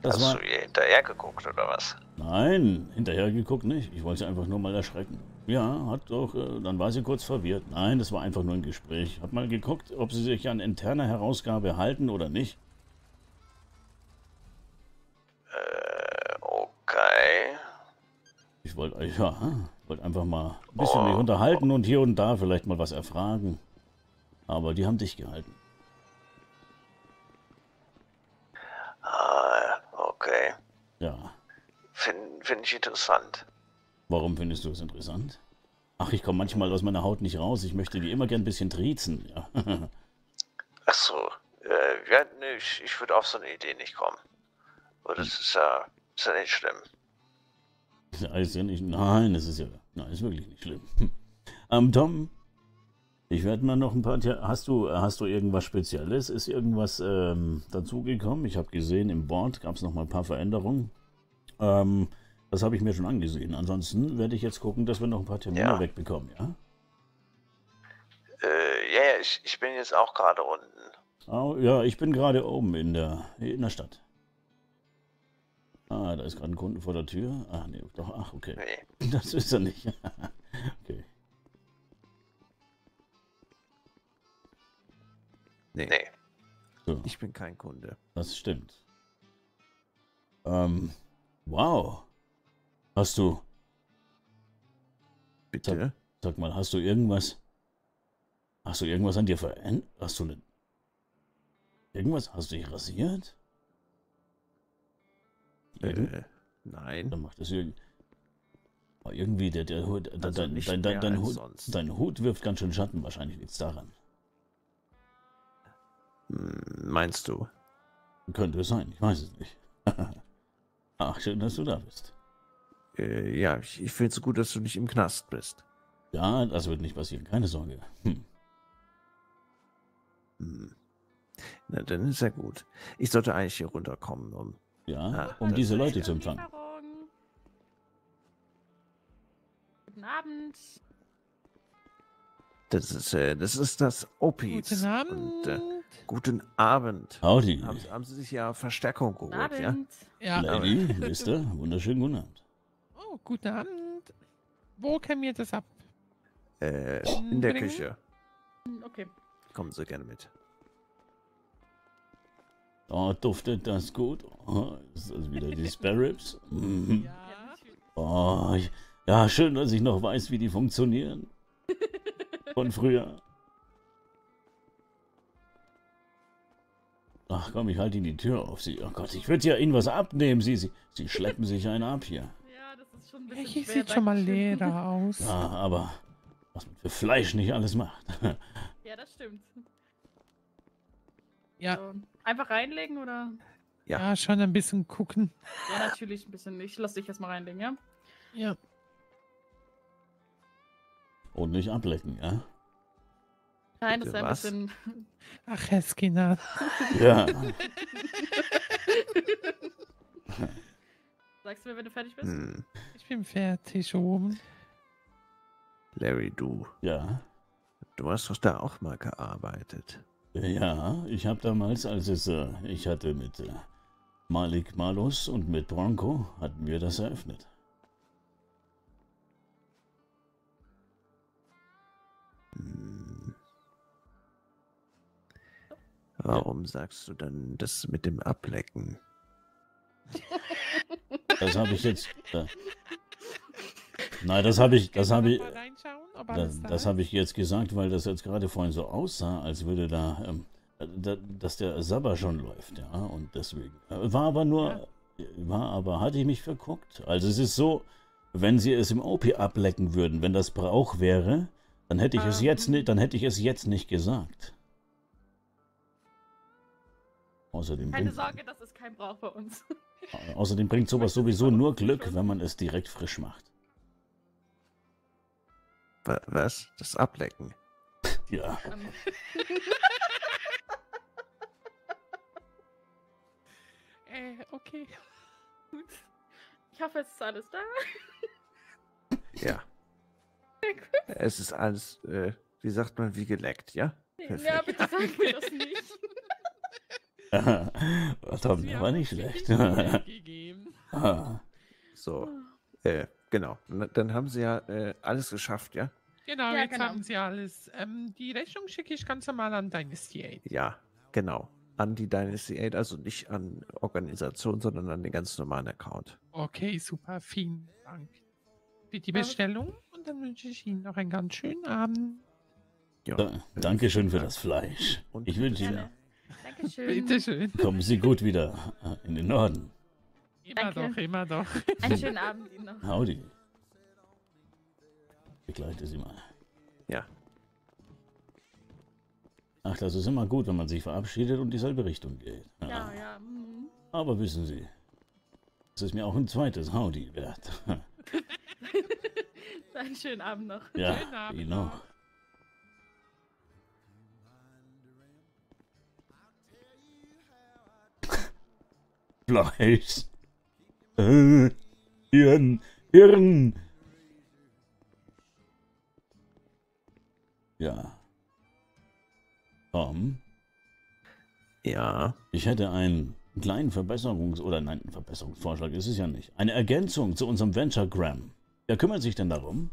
Das Hast war... du ihr hinterher geguckt, oder was? Nein, hinterher geguckt nicht. Ich wollte sie einfach nur mal erschrecken. Ja, hat doch, äh, dann war sie kurz verwirrt. Nein, das war einfach nur ein Gespräch. Hab mal geguckt, ob sie sich an interne Herausgabe halten oder nicht. Äh, okay. Ich wollte ja, wollt einfach mal ein bisschen oh. mich unterhalten und hier und da vielleicht mal was erfragen. Aber die haben dich gehalten. Okay. Ja. Finde find ich interessant. Warum findest du es interessant? Ach, ich komme manchmal aus meiner Haut nicht raus. Ich möchte die immer gern ein bisschen triezen. Ja. Ach so. Äh, ja, nee, ich, ich würde auf so eine Idee nicht kommen. Aber das ist ja, ist ja nicht schlimm. Das ist ja nicht, nein, das ist ja nein, ist wirklich nicht schlimm. Ähm, Tom, ich werde mal noch ein paar... Hast du, hast du irgendwas Spezielles? Ist irgendwas ähm, dazugekommen? Ich habe gesehen, im Board gab es noch mal ein paar Veränderungen. Ähm, das habe ich mir schon angesehen. Ansonsten werde ich jetzt gucken, dass wir noch ein paar Termine ja. wegbekommen, ja? Äh, ja, ja, ich, ich bin jetzt auch gerade unten. Oh, ja, ich bin gerade oben in der, in der Stadt. Ah, da ist gerade ein Kunden vor der Tür. Ach, nee, doch, ach, okay. Nee. Das ist er nicht. Okay. Nee. Nee. So. Ich bin kein Kunde. Das stimmt. Ähm, wow. Hast du... Bitte? Sag, sag mal, hast du irgendwas... Hast du irgendwas an dir verändert? Hast du... Ne, irgendwas? Hast du dich rasiert? Irgend äh, nein. Dann macht das irgendwie... Irgendwie, der, der Hut, also dein, dein, dein, dein, Hut dein Hut wirft ganz schön Schatten, wahrscheinlich liegt es daran. Meinst du? Könnte es sein, ich weiß es nicht. Ach, schön, dass du da bist. Äh, ja, ich, ich finde es gut, dass du nicht im Knast bist. Ja, das wird nicht passieren, keine Sorge. Hm. Hm. Na, dann ist ja gut. Ich sollte eigentlich hier runterkommen, um... Ja, ah, um diese Leute zu empfangen. Guten Abend. Das ist, äh, das ist das Opis. Guten Abend. Und, äh, guten Abend. Howdy. Haben, haben Sie sich ja Verstärkung geholt, Abend. Ja? Ja. Lady, Mister, wunderschönen guten Abend. Oh, guten Abend. Wo kämen wir das ab? Äh, in, in der Bringen? Küche. Okay. Kommen Sie gerne mit. Oh, duftet das gut? Oh, ist das wieder die Spare Ribs? Ja. Oh, ich... Ja, schön, dass ich noch weiß, wie die funktionieren. Von früher. Ach komm, ich halte Ihnen die Tür auf. Sie, oh Gott, ich würde ja Ihnen was abnehmen. Sie, sie, sie schleppen sich einen ab hier. Ja, das ist schon ein bisschen schwer, sieht schon mal leerer aus. Ja, aber was man für Fleisch nicht alles macht. Ja, das stimmt. Ja. So, einfach reinlegen, oder? Ja. Ja, schon ein bisschen gucken. Ja, natürlich ein bisschen nicht. Lass dich erstmal reinlegen, ja? Ja. Und nicht ablecken, ja? Nein, das ist ein bisschen... Ach, Herr Skinner. Ja. Sagst du mir, wenn du fertig bist? Hm. Ich bin fertig oben. Larry, du. Ja? Du hast doch da auch mal gearbeitet. Ja, ich habe damals, als es... Äh, ich hatte mit äh, Malik Malus und mit Bronco, hatten wir das eröffnet. Warum sagst du dann das mit dem Ablecken? Das habe ich jetzt. Äh, nein, das habe ich, das habe ich, das, das habe ich jetzt gesagt, weil das jetzt gerade vorhin so aussah, als würde da, ähm, da dass der Sabber schon läuft, ja, und deswegen war aber nur, war aber, hatte ich mich verguckt. Also es ist so, wenn sie es im O P ablecken würden, wenn das Brauch wäre, dann hätte ich es jetzt nicht, dann hätte ich es jetzt nicht gesagt. Außerdem Keine bringt, Sorge, das ist kein Brauch bei uns. Außerdem bringt sowas sowieso nur Glück, wenn man es direkt frisch macht. Was? Das Ablecken? Ja. äh, okay. Gut. Ich hoffe, es ist alles da. Ja. Es ist alles, äh, wie sagt man, wie geleckt, ja? Perfekt. Ja, bitte sag mir das nicht. Tom, war nicht schlecht. So, äh, genau. Dann haben sie ja äh, alles geschafft, ja? Genau, ja, jetzt genau. haben sie alles. Ähm, die Rechnung schicke ich ganz normal an Dynasty acht. Ja, genau. An die Dynasty acht, also nicht an Organisation, sondern an den ganz normalen Account. Okay, super. Vielen Dank für die Bestellung und dann wünsche ich Ihnen noch einen ganz schönen Abend. Ja, da, Dankeschön für das Fleisch. Und ich wünsche Ihnen... Dankeschön. Bitteschön. Kommen Sie gut wieder in den Norden. Immer Danke. doch, immer doch. Einen schönen Abend Ihnen noch. Howdy. Begleite Sie mal. Ja. Ach, das ist immer gut, wenn man sich verabschiedet und dieselbe Richtung geht. Ja, ja. ja. Mhm. Aber wissen Sie, es ist mir auch ein zweites Howdy wert. Einen schönen Abend noch. Ja, schönen Abend Ihnen noch. noch. Fleisch. Äh, Hirn. Hirn. Ja. Tom? Ja? Ich hätte einen kleinen Verbesserungs- oder nein, einen Verbesserungsvorschlag ist es ja nicht. Eine Ergänzung zu unserem Venturegram. Wer kümmert sich denn darum?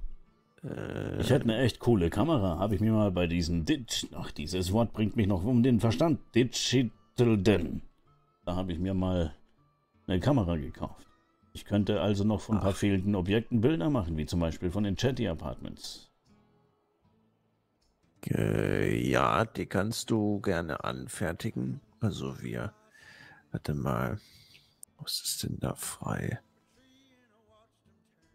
Äh. Ich hätte eine echt coole Kamera. Habe ich mir mal bei diesen Ditch... Ach, dieses Wort bringt mich noch um den Verstand. Digit... Denn da habe ich mir mal eine Kamera gekauft. Ich könnte also noch von ein paar fehlenden Objekten Bilder machen, wie zum Beispiel von den Chetty Apartments. Äh, ja, die kannst du gerne anfertigen. Also wir... Warte mal. Was ist denn da frei?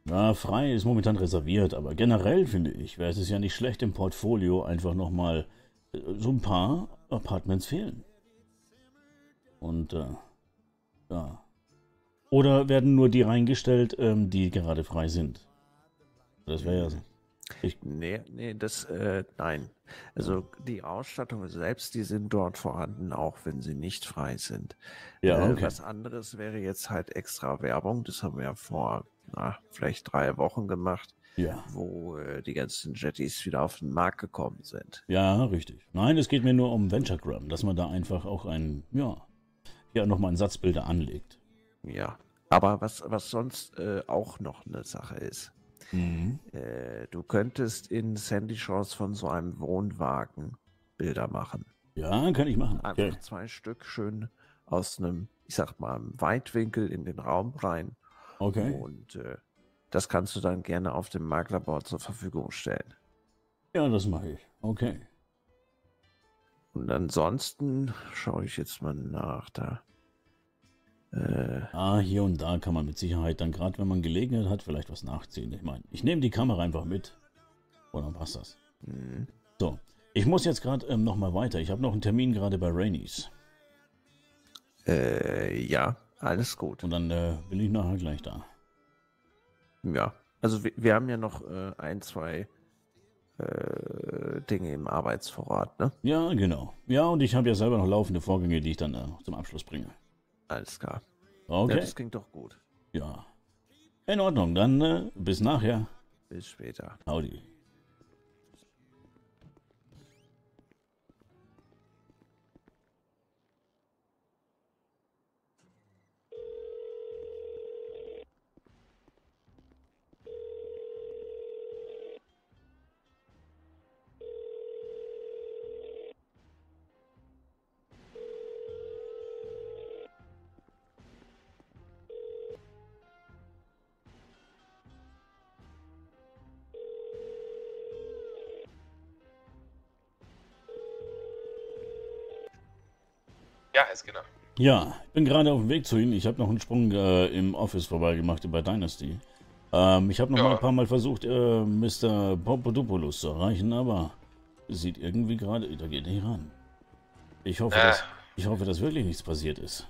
Na, frei ist momentan reserviert, aber generell finde ich, wäre es ja nicht schlecht im Portfolio einfach nochmal so ein paar Apartments fehlen. Und, äh, ja. Oder werden nur die reingestellt, ähm, die gerade frei sind? Das wäre ja so. Ich nee, nee, das, äh, nein. Also die Ausstattung selbst, die sind dort vorhanden, auch wenn sie nicht frei sind. Ja, okay. Äh, was anderes wäre jetzt halt extra Werbung, das haben wir ja vor na, vielleicht drei Wochen gemacht, ja. Wo äh, die ganzen Jettys wieder auf den Markt gekommen sind. Ja, richtig. Nein, es geht mir nur um Venturegram, dass man da einfach auch ein, ja, hier nochmal ein Satzbilder anlegt. Ja, aber was, was sonst äh, auch noch eine Sache ist. Mhm. Äh, du könntest in Sandy Shores von so einem Wohnwagen Bilder machen. Ja, kann ich machen. Einfach okay. Zwei Stück schön aus einem, ich sag mal, einem Weitwinkel in den Raum rein. Okay. Und äh, das kannst du dann gerne auf dem Maklerboard zur Verfügung stellen. Ja, das mache ich. Okay. Und ansonsten schaue ich jetzt mal nach da. Äh, ah, hier und da kann man mit Sicherheit dann, gerade wenn man Gelegenheit hat, vielleicht was nachziehen. Ich meine, ich nehme die Kamera einfach mit. Oder was das? Mhm. So, ich muss jetzt gerade ähm, nochmal weiter. Ich habe noch einen Termin gerade bei Rainys. Äh, ja, alles gut. Und dann äh, bin ich nachher gleich da. Ja, also wir, wir haben ja noch äh, ein, zwei äh, Dinge im Arbeitsvorrat, ne? Ja, genau. Ja, und ich habe ja selber noch laufende Vorgänge, die ich dann äh, zum Abschluss bringe. Alles klar. Okay. Ja, das klingt doch gut. Ja. In Ordnung, dann äh, bis nachher. Bis später. Howdy. Ja, ist genau. Ja, ich bin gerade auf dem Weg zu Ihnen. Ich habe noch einen Sprung äh, im Office vorbeigemacht bei Dynasty. Ähm, ich habe noch ja. mal ein paar Mal versucht, äh, Mister Papadopoulos zu erreichen, aber sieht irgendwie gerade, da geht nicht ran. Ich hoffe, dass, ich hoffe, dass wirklich nichts passiert ist.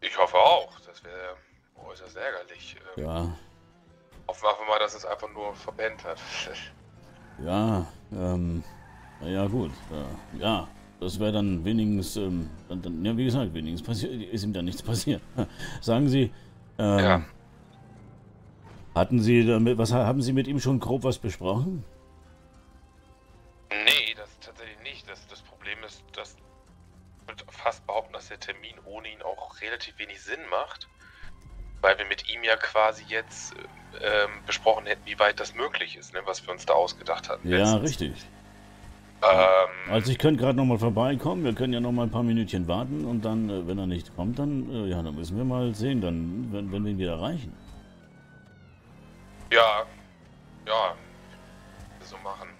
Ich hoffe auch. Das wäre äußerst ärgerlich. Ähm, ja. Hoffen wir mal, dass es einfach nur verpennt hat. Ja, ähm, naja, gut. Äh, ja. Das wäre dann wenigstens, ähm, dann, dann, ja, wie gesagt, wenigstens ist ihm dann nichts passiert. Sagen Sie, ähm, ja. hatten Sie damit, was haben Sie mit ihm schon grob was besprochen? Nee, das tatsächlich nicht. Das, das Problem ist, dass ich würde fast behaupten, dass der Termin ohne ihn auch relativ wenig Sinn macht, weil wir mit ihm ja quasi jetzt ähm, besprochen hätten, wie weit das möglich ist, ne, was wir uns da ausgedacht hatten. Ja, letztens. Richtig. Also ich könnte gerade noch mal vorbeikommen, wir können ja noch mal ein paar Minütchen warten und dann, wenn er nicht kommt, dann, ja, dann müssen wir mal sehen, dann, wenn, wenn wir ihn wieder erreichen. Ja, ja, so machen.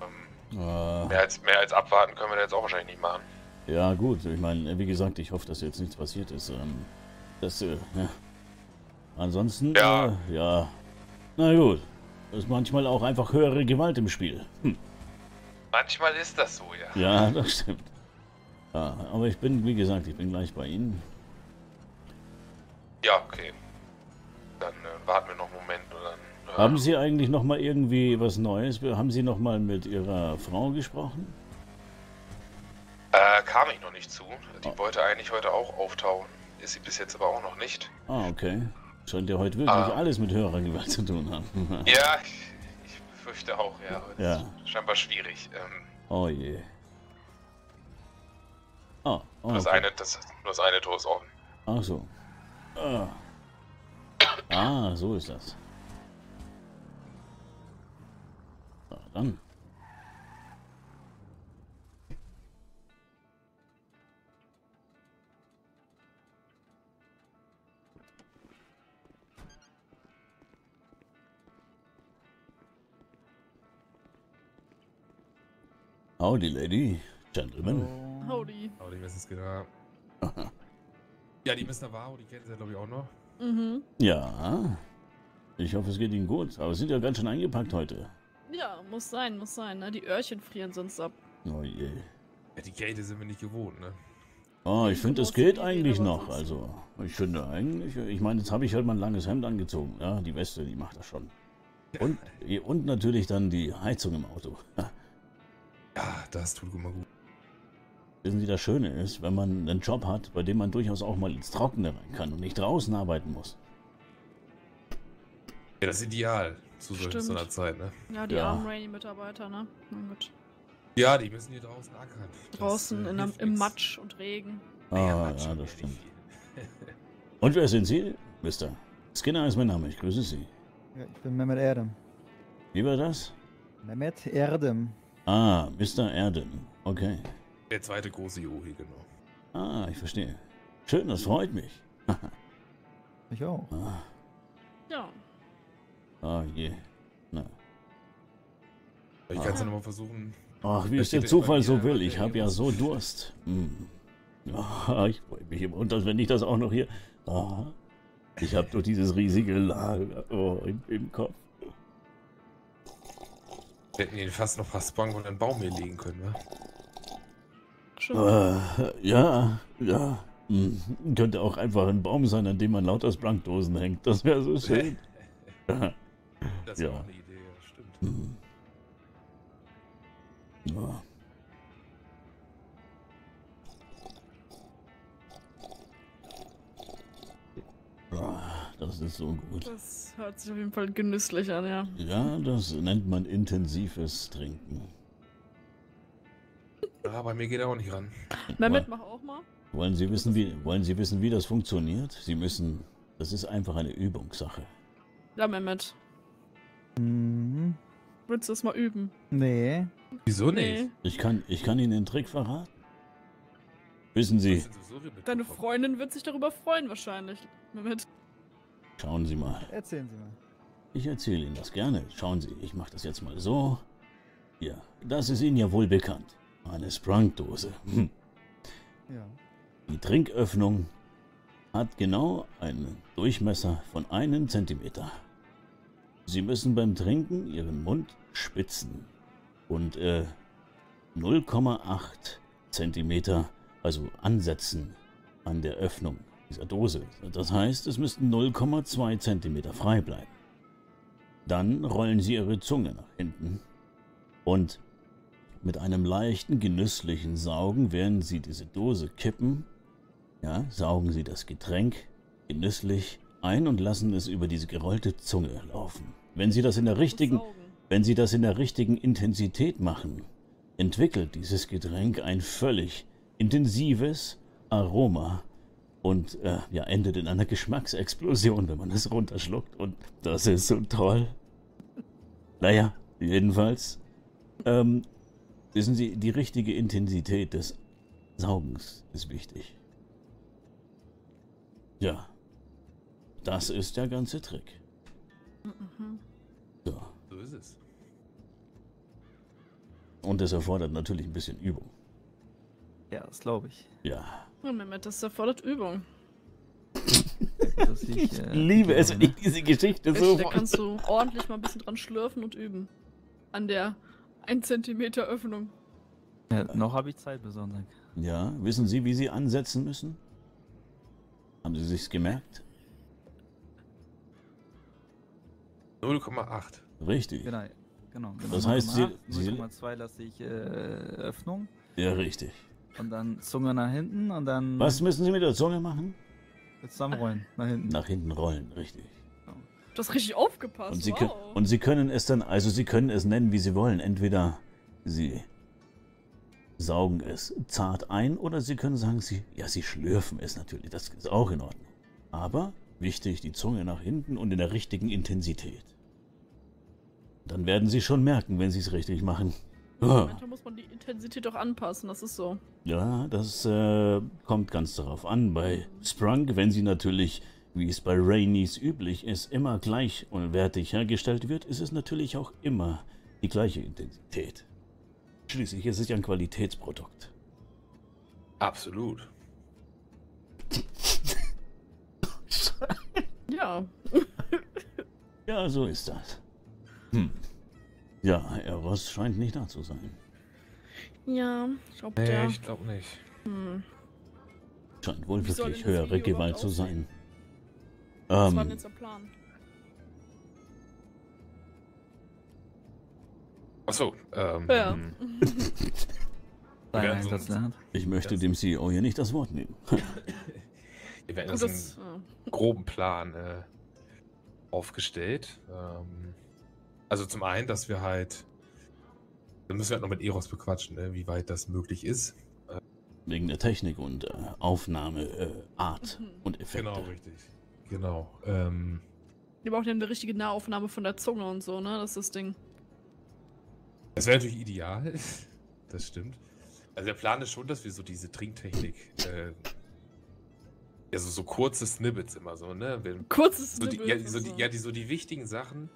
Ähm, äh, mehr, als, mehr als abwarten können wir da jetzt auch wahrscheinlich nicht machen. Ja gut, ich meine, wie gesagt, ich hoffe, dass jetzt nichts passiert ist. Ähm, das, äh, ja. Ansonsten, ja. Äh, ja, na gut, ist manchmal auch einfach höhere Gewalt im Spiel. Hm. Manchmal ist das so, ja. Ja, das stimmt. Ja, aber ich bin, wie gesagt, ich bin gleich bei Ihnen. Ja, okay. Dann äh, warten wir noch einen Moment. Dann, äh Haben Sie eigentlich noch mal irgendwie was Neues? Haben Sie noch mal mit Ihrer Frau gesprochen? Äh, kam ich noch nicht zu. Die oh. wollte eigentlich heute auch auftauchen. Ist sie bis jetzt aber auch noch nicht. Ah, okay. Scheint ja heute wirklich ah. alles mit höherer Gewalt zu tun haben. Ja, fürchte auch, ja. Das ja. ist scheinbar schwierig. Ähm, oh je. Oh, oh, das okay. eine, das, das eine Tor ist offen. Ach so. Ah. ah, so ist das. Na dann. Howdy, Lady, Gentlemen. Oh. Howdy. Howdy, was ist genau? Ja, die Mister Wow, die kennen Sie, glaube ich, auch noch. Mhm. Ja. Ich hoffe, es geht Ihnen gut. Aber Sie sind ja ganz schön eingepackt heute. Ja, muss sein, muss sein. Ne? Die Öhrchen frieren sonst ab. Oh je. Ja, die Kälte sind wir nicht gewohnt, ne? Oh, ich finde, es geht eigentlich noch. Also, ich finde eigentlich... Ich meine, jetzt habe ich halt mal ein langes Hemd angezogen. Ja, die Weste, die macht das schon. Und, und natürlich dann die Heizung im Auto. Ja, das tut immer gut. Wissen Sie, das Schöne ist, wenn man einen Job hat, bei dem man durchaus auch mal ins Trockene rein kann und nicht draußen arbeiten muss. Ja, das ist ideal zu Stimmt. so einer Zeit, ne? Ja, die ja. armen Rainy-Mitarbeiter, ne? Na gut. Ja, die müssen hier draußen ackern. Draußen das, äh, in einem, im Matsch und Regen. Ah, ja, ja, das stimmt. Und wer sind Sie, Mister? Skinner ist mein Name, ich grüße Sie. Ja, ich bin Mehmet Erdem. Wie war das? Mehmet Erdem. Ah, Mister Erdem, okay. Der zweite große Jo hier, genau. Ah, ich verstehe. Schön, das freut mich. Ich auch. Ah. Ja. Oh je. Na. Ich kann es ja nochmal versuchen... Ach, wie es der Zufall so will, ich habe ja so Durst. Hm. Oh, ich freue mich immer. Und wenn ich das auch noch hier... Oh, ich habe nur dieses riesige Lager oh, im, im Kopf. Wir hätten ihn fast noch fast Bank und einen Baum hier legen können, ne? Uh, ja, ja. Hm. Könnte auch einfach ein Baum sein, an dem man lauter Sprankdosen hängt. Das wäre so schön. Das wäre ja. auch eine Idee, das stimmt. Hm. Ja. Das ist so gut. Das hört sich auf jeden Fall genüsslich an, ja. Ja, das nennt man intensives Trinken. Ja, bei mir geht er auch nicht ran. Mehmet, mach auch mal. Wollen Sie wissen, wie, wollen Sie wissen, wie das funktioniert? Sie müssen... Das ist einfach eine Übungssache. Ja, Mehmet. Mhm. Willst du das mal üben? Nee. Wieso nicht? Nee. Ich kann, ich kann Ihnen den Trick verraten. Wissen Sie... Deine Freundin wird sich darüber freuen wahrscheinlich, Mehmet. Schauen Sie mal. Erzählen Sie mal. Ich erzähle Ihnen das gerne. Schauen Sie, ich mache das jetzt mal so. Ja, das ist Ihnen ja wohl bekannt. Eine Sprankdose. Hm. Ja. Die Trinköffnung hat genau einen Durchmesser von einem Zentimeter. Sie müssen beim Trinken Ihren Mund spitzen. Und äh, null Komma acht Zentimeter, also ansetzen an der Öffnung dieser Dose. Das heißt, es müssten null Komma zwei Zentimeter frei bleiben. Dann rollen Sie Ihre Zunge nach hinten und mit einem leichten, genüsslichen Saugen werden Sie diese Dose kippen. Ja, saugen Sie das Getränk genüsslich ein und lassen es über diese gerollte Zunge laufen. Wenn Sie das in der richtigen... Wenn Sie das in der richtigen Intensität machen, entwickelt dieses Getränk ein völlig intensives Aroma und äh, ja, endet in einer Geschmacksexplosion, wenn man es runterschluckt. Und das ist so toll. Naja, jedenfalls, ähm, wissen Sie, die richtige Intensität des Saugens ist wichtig. Ja, das ist der ganze Trick. So. So ist es. Und das erfordert natürlich ein bisschen Übung. Ja, das glaube ich. Ja. Ja, Mehmet, das erfordert Übung. ich, ich äh, liebe es, wenn ich diese Geschichte so... Da kannst du ordentlich mal ein bisschen dran schlürfen und üben. An der ein Zentimeter Öffnung. Ja, noch habe ich Zeit bis Sonntag. Ja, wissen Sie, wie Sie ansetzen müssen? Haben Sie sich's gemerkt? null Komma acht. Richtig. Genau, genau. Das heißt, Sie... null Komma zwei lasse ich äh, Öffnung. Ja, richtig. Und dann Zunge nach hinten und dann... Was müssen Sie mit der Zunge machen? Zusammenrollen, nach hinten. Nach hinten rollen, richtig. Du hast richtig aufgepasst, und Sie, wow. können, und Sie können es dann, also Sie können es nennen, wie Sie wollen. Entweder Sie saugen es zart ein oder Sie können sagen, Sie, ja, Sie schlürfen es natürlich. Das ist auch in Ordnung. Aber wichtig, die Zunge nach hinten und in der richtigen Intensität. Dann werden Sie schon merken, wenn Sie es richtig machen. Ja. Manchmal muss man die Intensität doch anpassen, das ist so. Ja, das äh, kommt ganz darauf an. Bei Sprunk, wenn sie natürlich, wie es bei Rainies üblich ist, immer gleichwertig hergestellt wird, ist es natürlich auch immer die gleiche Intensität. Schließlich ist es ja ein Qualitätsprodukt. Absolut. Ja. Ja, so ist das. Hm. Ja, Eros scheint nicht da zu sein. Ja, ich glaube nee, ich glaube nicht. Hm. Scheint wohl wie wirklich höhere Gewalt zu sein. Was ähm, war denn jetzt der Plan? Achso, ähm... Ja. Wir uns, ich möchte dem C E O hier nicht das Wort nehmen. Wir werden uns das, einen ja. groben Plan äh, aufgestellt. Ähm, also zum einen, dass wir halt... Dann müssen wir halt noch mit Eros bequatschen, ne, wie weit das möglich ist. Äh, Wegen der Technik und äh, Aufnahme, äh, Art mhm. und Effekte. Genau, richtig. Genau. Ähm, wir brauchen ja eine richtige Nahaufnahme von der Zunge und so, ne? Das ist das Ding. Das wäre natürlich ideal. Das stimmt. Also der Plan ist schon, dass wir so diese Trinktechnik... Äh, also so kurze Snippets immer so, ne? Wenn, kurze so Snippets? Die, ja, so die, ja die, so die wichtigen Sachen,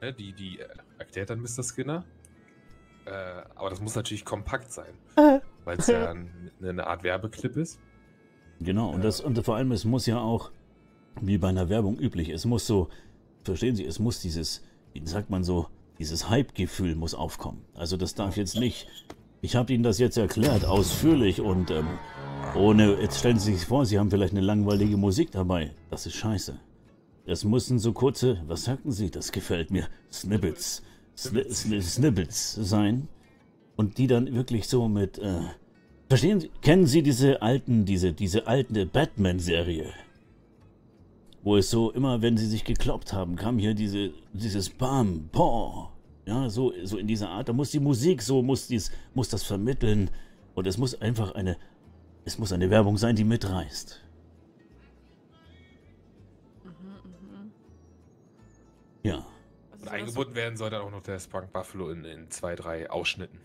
ne? die, die äh, erklärt dann Mister Skinner. Äh, aber das muss natürlich kompakt sein, weil es ja ein, eine Art Werbeclip ist. Genau, und, das, und vor allem, es muss ja auch, wie bei einer Werbung üblich, es muss so, verstehen Sie, es muss dieses, wie sagt man so, dieses Hype-Gefühl muss aufkommen. Also das darf jetzt nicht... Ich habe Ihnen das jetzt erklärt, ausführlich und ähm, ohne, jetzt stellen Sie sich vor, Sie haben vielleicht eine langweilige Musik dabei. Das ist scheiße. Es müssen so kurze, was sagten Sie, das gefällt mir, Snippets, Sni Sni Snippets sein und die dann wirklich so mit, äh, verstehen Sie, kennen Sie diese alten, diese, diese alte Batman-Serie? Wo es so immer, wenn Sie sich gekloppt haben, kam hier diese, dieses Bam, Boah. Ja, so, so in dieser Art, da muss die Musik so, muss, dies, muss das vermitteln und es muss einfach eine, es muss eine Werbung sein, die mitreißt. Mhm, mhm. Ja. Und eingebunden werden soll dann auch noch der Sprunk Buffalo in, in zwei, drei Ausschnitten.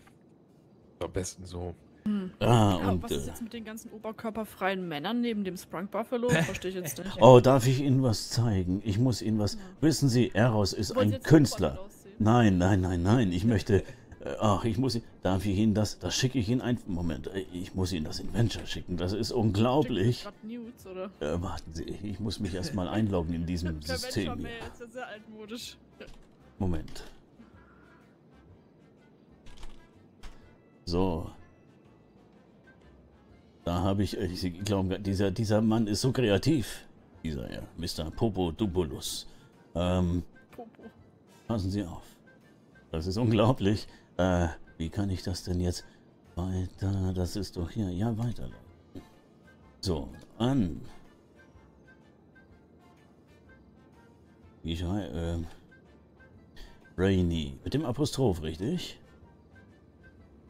Am besten so. Hm. Ah, ja, und was äh, ist jetzt mit den ganzen oberkörperfreien Männern neben dem Sprunk Buffalo? Verstehe ich jetzt nicht. Oh, darf ich Ihnen was zeigen? Ich muss Ihnen was... Ja. Wissen Sie, Eros ist ein Künstler. Nein, nein, nein, nein, ich möchte... Äh, ach, ich muss... Darf ich Ihnen das... Das schicke ich Ihnen ein... Moment, ich muss Ihnen das in Venture schicken. Das ist unglaublich. News, oder? Äh, warten Sie, ich muss mich erstmal einloggen in diesem ich System. Mehr, jetzt ist sehr altmodisch. Moment. So. Da habe ich... Ich glaube, dieser, dieser Mann ist so kreativ. Dieser, ja. Mister Popodopoulos. Ähm... Popo. Passen Sie auf. Das ist unglaublich. Äh, wie kann ich das denn jetzt weiter? Das ist doch hier. Ja, weiter. So, an. Ich äh, Rainy. Mit dem Apostroph, richtig?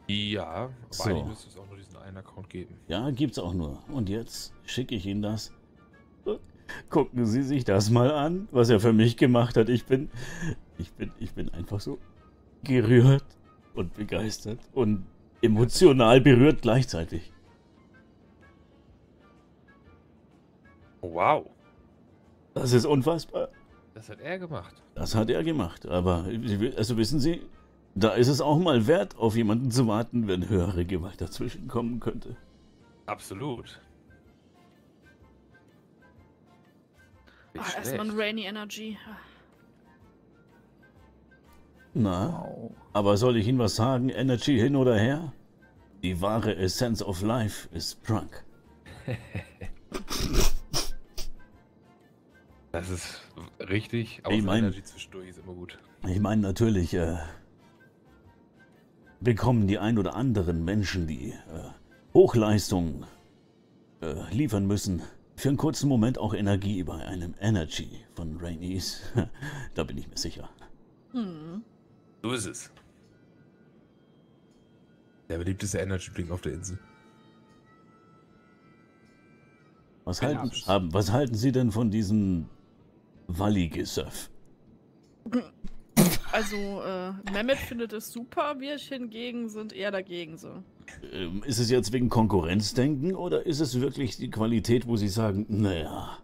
Ja, so. Eigentlich müsste es auch nur diesen einen Account geben. Ja, gibt's auch nur. Und jetzt schicke ich Ihnen das. Gucken Sie sich das mal an, was er für mich gemacht hat. Ich bin, ich bin, ich bin einfach so gerührt und begeistert und emotional berührt gleichzeitig. Wow. Das ist unfassbar. Das hat er gemacht. Das hat er gemacht. Aber, also wissen Sie, da ist es auch mal wert, auf jemanden zu warten, wenn höhere Gewalt dazwischen kommen könnte. Absolut. Ach, erstmal ein Rainy Energy. Na, wow. Aber soll ich Ihnen was sagen? Energy hin oder her? Die wahre Essence of Life ist Prunk. Das ist richtig, aber ich mein, Energy zwischendurch ist immer gut. Ich meine natürlich, äh, bekommen die ein oder anderen Menschen, die äh, Hochleistung äh, liefern müssen, für einen kurzen Moment auch Energie bei einem Energy von Rainys. Da bin ich mir sicher. Hm. So ist es. Der beliebteste Energy-Drink auf der Insel. Was halten, haben, was halten Sie denn von diesem Walli-Gesurf? Also, äh, Mehmet findet es super, wir hingegen sind eher dagegen so. Ähm, ist es jetzt wegen Konkurrenzdenken oder ist es wirklich die Qualität, wo Sie sagen, naja?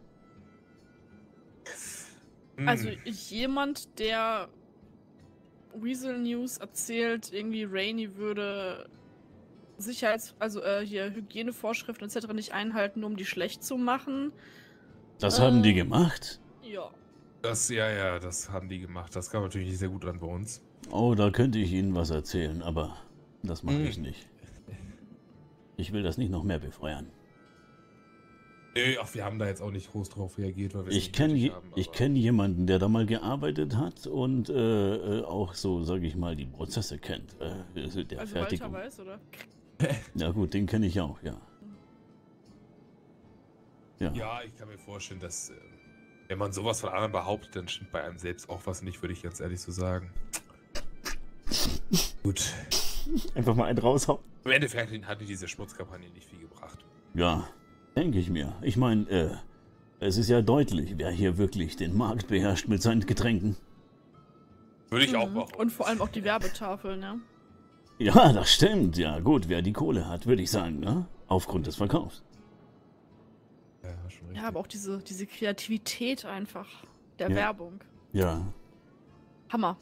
Also jemand, der Weasel News erzählt, irgendwie Rainy würde Sicherheits-, also äh, hier Hygienevorschriften et cetera nicht einhalten, um die schlecht zu machen. Das äh, haben die gemacht? Ja. Das, ja, ja, das haben die gemacht. Das kam natürlich nicht sehr gut an bei uns. Oh, da könnte ich Ihnen was erzählen, aber das mache hm. ich nicht. Ich will das nicht noch mehr befeuern. Nö, ach, wir haben da jetzt auch nicht groß drauf reagiert, weil wir ich kenn je, haben, ich kenne jemanden, der da mal gearbeitet hat und äh, auch so, sage ich mal, die Prozesse kennt. Äh, der also Walter weiß, oder? Ja gut, den kenne ich auch, ja. ja. Ja, ich kann mir vorstellen, dass äh, wenn man sowas von anderen behauptet, dann stimmt bei einem selbst auch was nicht, würde ich ganz ehrlich so sagen. Gut. Einfach mal einen raushauen. Im Endeffekt hatte diese Schmutzkampagne nicht viel gebracht. Ja. Denke ich mir. Ich meine, äh, es ist ja deutlich, wer hier wirklich den Markt beherrscht mit seinen Getränken. Würde ich mhm. auch machen. Und vor allem auch die Werbetafeln, ne? Ja, das stimmt. Ja, gut, wer die Kohle hat, würde ich sagen, ne? Aufgrund des Verkaufs. Ja, schon richtig. Ja, aber auch diese, diese Kreativität einfach der ja. Werbung. Ja. Hammer.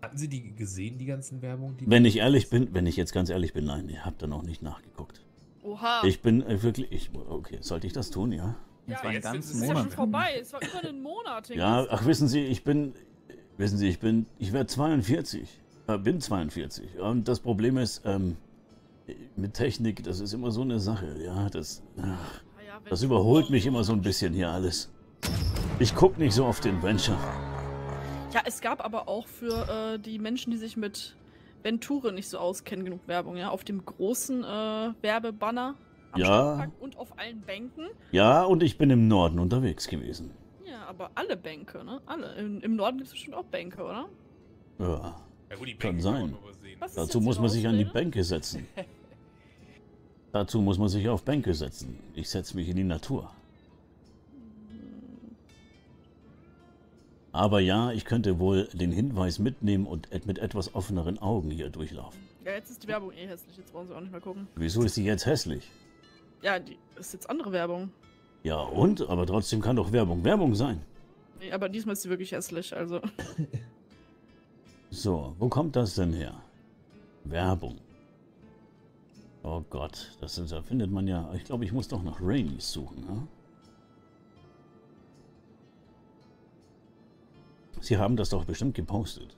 Hatten Sie die gesehen, die ganzen Werbung? Die wenn ich ehrlich bin, wenn ich jetzt ganz ehrlich bin, nein, ich habe da noch nicht nachgeguckt. Oha. Ich bin äh, wirklich, ich, okay, sollte ich das tun, ja? Ja, das war jetzt ist es ja schon vorbei, es war über einen Monat. Ja, ach, wissen Sie, ich bin, wissen Sie, ich bin, ich werde zweiundvierzig, äh, bin zweiundvierzig. Und das Problem ist, ähm, mit Technik, das ist immer so eine Sache, ja, das, ach, das überholt mich immer so ein bisschen hier alles. Ich gucke nicht so auf den Venture. Ja, es gab aber auch für äh, die Menschen, die sich mit Venture nicht so auskennen, genug Werbung, ja? Auf dem großen äh, Werbebanner am ja. und auf allen Bänken. Ja, und ich bin im Norden unterwegs gewesen. Ja, aber alle Bänke, ne? Alle. Im, im Norden gibt es bestimmt auch Bänke, oder? Ja, ja gut, die kann sein. Dazu muss man sich an die Bänke setzen. Dazu muss man sich auf Bänke setzen. Ich setze mich in die Natur. Aber ja, ich könnte wohl den Hinweis mitnehmen und mit etwas offeneren Augen hier durchlaufen. Ja, jetzt ist die Werbung eh hässlich, jetzt brauchen Sie auch nicht mehr gucken. Wieso ist die jetzt hässlich? Ja, die ist jetzt andere Werbung. Ja und? Aber trotzdem kann doch Werbung Werbung sein. Nee, aber diesmal ist sie wirklich hässlich, also. So, wo kommt das denn her? Werbung. Oh Gott, das ist, da findet man ja... Ich glaube, ich muss doch nach Rainys suchen, ne? Sie haben das doch bestimmt gepostet.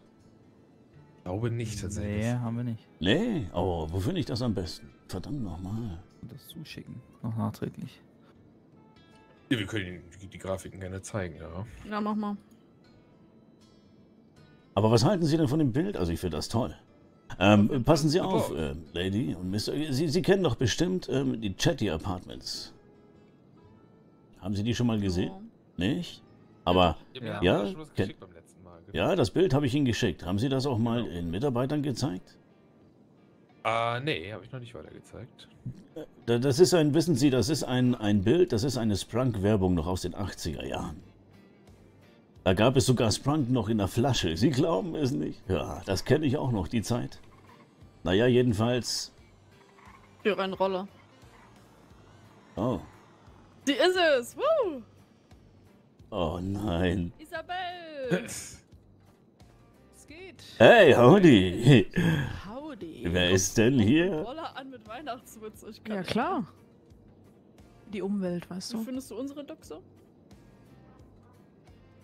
Ich glaube nicht tatsächlich. Nee, haben wir nicht. Nee? Oh, wo finde ich das am besten? Verdammt nochmal. Das zuschicken. Noch nachträglich. Ja, wir können die, die Grafiken gerne zeigen, ja. Ja, mach mal. Aber was halten Sie denn von dem Bild? Also ich finde das toll. Ähm, passen Sie auf, äh, Lady und Mister Sie, Sie kennen doch bestimmt ähm, die Chetty Apartments. Haben Sie die schon mal gesehen? Ja. Nicht? Aber, ja, ja, ja, das, beim letzten Mal, genau. Ja, das Bild habe ich Ihnen geschickt. Haben Sie das auch mal genau. den Mitarbeitern gezeigt? Ah, uh, nee, habe ich noch nicht weiter gezeigt. Das ist ein, wissen Sie, das ist ein, ein Bild, das ist eine Sprunk-Werbung noch aus den achtziger Jahren. Da gab es sogar Sprunk noch in der Flasche. Sie glauben es nicht? Ja, das kenne ich auch noch, die Zeit. Naja, jedenfalls... Für einen Roller. Oh. Die ist es! Woo! Oh nein. Isabel! Es geht. Hey, howdy. Howdy. Wer ist denn hier? Roller an mit Weihnachtswitz. Ich kann ja klar. Die Umwelt, weißt du. Wie findest du unsere Doxe?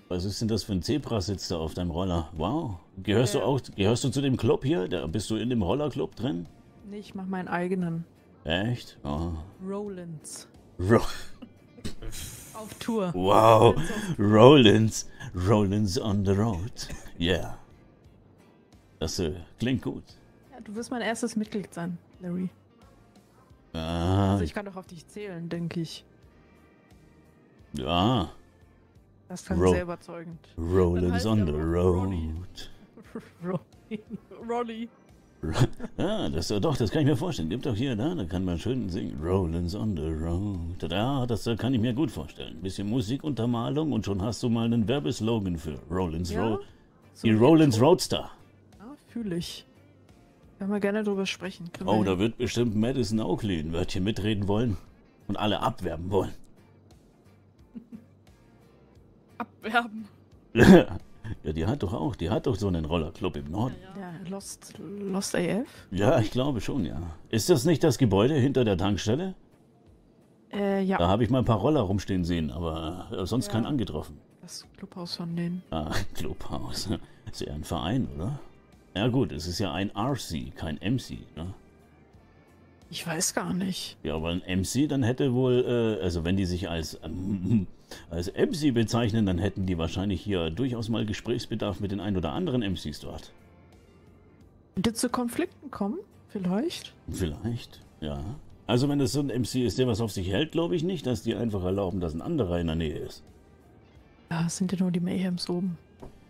Was ist denn das für ein Zebra-Sitz da auf deinem Roller? Wow. Gehörst ja. du auch, gehörst du zu dem Club hier? Da bist du in dem Rollerclub drin? Nee, ich mach meinen eigenen. Echt? Oh. Rollins. Ro Auf Tour. Wow, Rollins, Rollins on the road. Yeah. Das äh, klingt gut. Ja, du wirst mein erstes Mitglied sein, Larry. Ah, also ich kann doch auf dich zählen, denke ich. Ja. Das fand ich sehr überzeugend. Rollins on the road. Rolli. Rolli. Ja, das, doch, das kann ich mir vorstellen. Gibt doch hier, da, da kann man schön singen. Rollins on the road. Ja, das kann ich mir gut vorstellen. Ein bisschen Musikuntermalung und schon hast du mal einen Werbeslogan für Rollins ja, Road. So die Rollins Roadster. Ja, fühle ich. Können wir gerne drüber sprechen. Können oh, da wird bestimmt Madison Oakley ein Wörtchen mitreden wollen und alle abwerben wollen. Abwerben? Ja, die hat doch auch, die hat doch so einen Rollerclub im Norden. Ja, Lost, Lost A F? Ja, ich glaube schon, ja. Ist das nicht das Gebäude hinter der Tankstelle? Äh, ja. Da habe ich mal ein paar Roller rumstehen sehen, aber sonst ja. keinen angetroffen. Das Clubhaus von denen. Ah, Clubhaus. Ist ja ein Verein, oder? Ja gut, es ist ja ein R C, kein M C, ne? Ich weiß gar nicht. Ja, aber ein M C, dann hätte wohl, äh, also wenn die sich als, ähm, als M C bezeichnen, dann hätten die wahrscheinlich hier durchaus mal Gesprächsbedarf mit den ein oder anderen M Cs dort. Die zu Konflikten kommen, vielleicht? Vielleicht, ja. Also wenn das so ein M C ist, der was auf sich hält, glaube ich nicht, dass die einfach erlauben, dass ein anderer in der Nähe ist. Ja, es sind ja nur die Mayhems oben.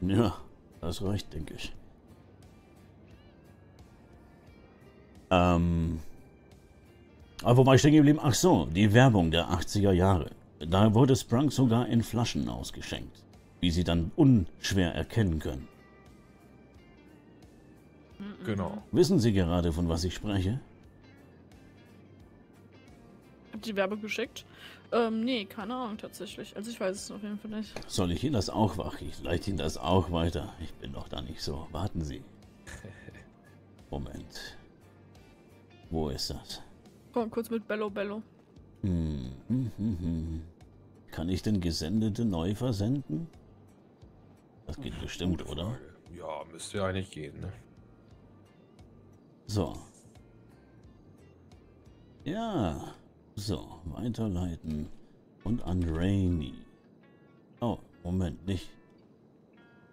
Ja, das reicht, denke ich. Ähm... Aber wobei stehen geblieben, ach so, die Werbung der achtziger Jahre. Da wurde Sprunk sogar in Flaschen ausgeschenkt, wie sie dann unschwer erkennen können. Genau. Wissen Sie gerade, von was ich spreche? Hab die Werbung geschickt? Ähm, nee, keine Ahnung tatsächlich. Also ich weiß es auf jeden Fall nicht. Soll ich Ihnen das auch wach? Ich leite Ihnen das auch weiter. Ich bin doch da nicht so. Warten Sie. Moment. Wo ist das? Komm, kurz mit Bello Bello. Hm, hm, hm, hm. Kann ich den Gesendeten neu versenden? Das geht bestimmt, oder? Ja, müsste ja eigentlich gehen, ne? So. Ja. So, weiterleiten. Und an Rainy. Oh, Moment, nicht.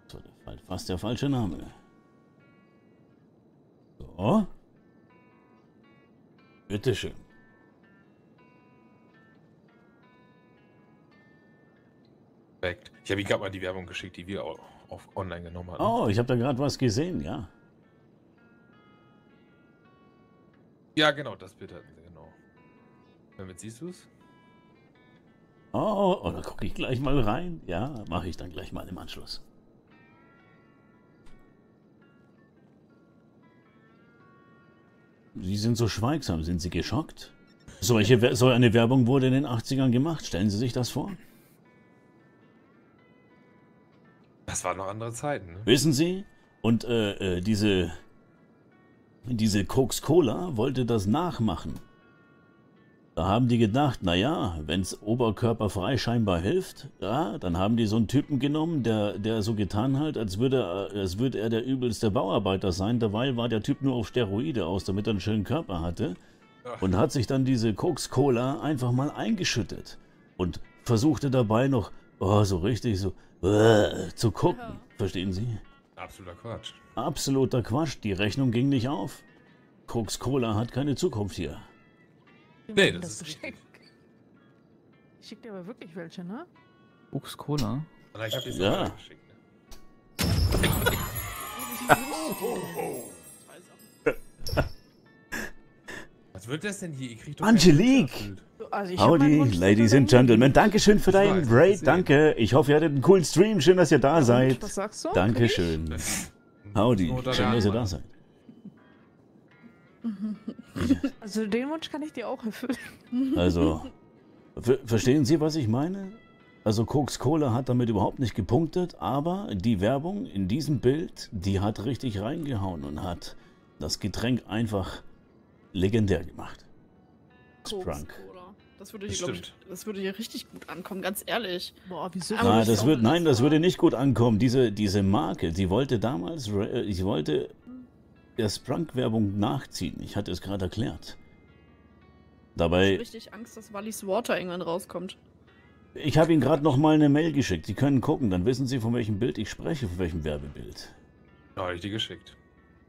Das war fast der falsche Name. So. Bitteschön. Perfekt. Ich habe Ihnen gerade mal die Werbung geschickt, die wir auch auf online genommen hatten. Oh, ich habe da gerade was gesehen, ja. Ja, genau, das Bild hatten Sie, genau. Damit siehst du es? Oh, oh, da gucke ich gleich mal rein. Ja, mache ich dann gleich mal im Anschluss. Sie sind so schweigsam. Sind Sie geschockt? Solche, so eine Werbung wurde in den achtzigern gemacht. Stellen Sie sich das vor. Das waren noch andere Zeiten. Ne? Wissen Sie? Und äh, äh, diese, diese Koks-Cola wollte das nachmachen. Da haben die gedacht, naja, wenn es oberkörperfrei scheinbar hilft, ja, dann haben die so einen Typen genommen, der, der so getan hat, als würde, er, als würde er der übelste Bauarbeiter sein. Dabei war der Typ nur auf Steroide aus, damit er einen schönen Körper hatte. Und hat sich dann diese Koks-Cola einfach mal eingeschüttet. Und versuchte dabei noch, oh, so richtig so, uh, zu gucken. Verstehen Sie? Absoluter Quatsch. Absoluter Quatsch. Die Rechnung ging nicht auf. Koks-Cola hat keine Zukunft hier. Nee, das, das ist richtig. Ich schick dir aber wirklich welche, ne? Koks-Cola. Ich hab dir so ja. geschickt, ne? Oh, oh, oh. Was wird das denn hier? Ich krieg doch Angelique! Also ich Howdy, Ladies and Gentlemen. Dankeschön für deinen Raid, danke. Ich hoffe, ihr hattet einen coolen Stream. Schön, dass ihr da seid. Was sagst du? Dankeschön. Howdy, schön, dass ihr da seid. Also den Wunsch kann ich dir auch erfüllen. Also, ver verstehen Sie, was ich meine? Also Koks-Cola hat damit überhaupt nicht gepunktet, aber die Werbung in diesem Bild, die hat richtig reingehauen und hat das Getränk einfach legendär gemacht. Sprunk. Das würde hier, ich, das würde hier richtig gut ankommen, ganz ehrlich. Boah, wieso? Na, das wird, nein, das würde nicht gut ankommen. Diese, diese Marke, die wollte damals, ich wollte... der Sprunk-Werbung nachziehen. Ich hatte es gerade erklärt. Dabei... Ich habe richtig Angst, dass Wallis Water irgendwann rauskommt. Ich habe Ihnen gerade nochmal eine Mail geschickt. Sie können gucken, dann wissen Sie, von welchem Bild ich spreche, von welchem Werbebild. Da habe ich die geschickt.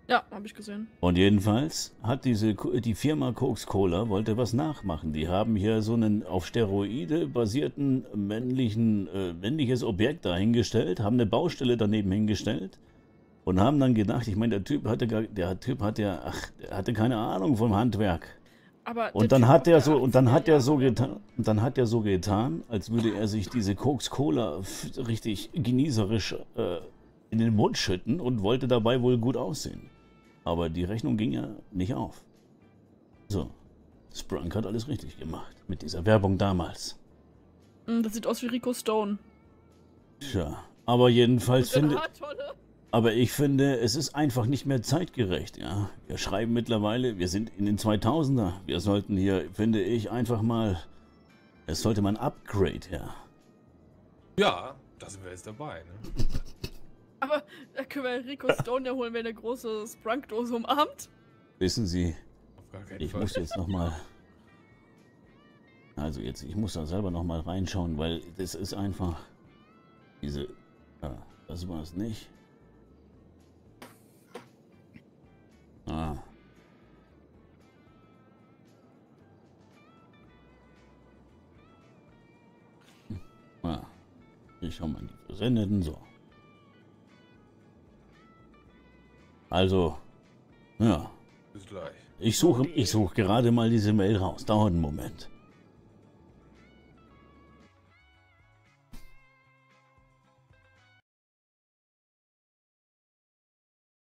Ja, habe ich gesehen. Und jedenfalls hat diese die Firma Koks-Cola wollte was nachmachen. Die haben hier so einen auf Steroide basierten männlichen, äh, männliches Objekt dahingestellt, haben eine Baustelle daneben hingestellt. Und haben dann gedacht, ich meine, der Typ hatte gar, der Typ hat ja, ach, der hatte keine Ahnung vom Handwerk. Aber und dann hat er so, und dann hat er so getan, und dann hat er so getan, als würde er sich diese Koks-Cola richtig genießerisch äh, in den Mund schütten und wollte dabei wohl gut aussehen. Aber die Rechnung ging ja nicht auf. So, Sprunk hat alles richtig gemacht mit dieser Werbung damals. Das sieht aus wie Rico Stone. Tja. Aber jedenfalls finde... Aber ich finde, es ist einfach nicht mehr zeitgerecht. Ja. Wir schreiben mittlerweile, wir sind in den zweitausender. Wir sollten hier, finde ich, einfach mal... Es sollte mal ein Upgrade her. Ja, ja, da sind wir jetzt dabei. Ne? Aber da können wir Rico Stone ja holen, wenn eine große Sprunk-Dose umarmt. Wissen Sie, ich Fall. muss jetzt nochmal... Also jetzt, ich muss da selber nochmal reinschauen, weil das ist einfach... Diese... Ja, das war es nicht. Ah. Ah. Ich schau mal in die Versendeten, so. Also, ja. Bis gleich. Ich suche, ich suche gerade mal diese Mail raus. Dauert einen Moment.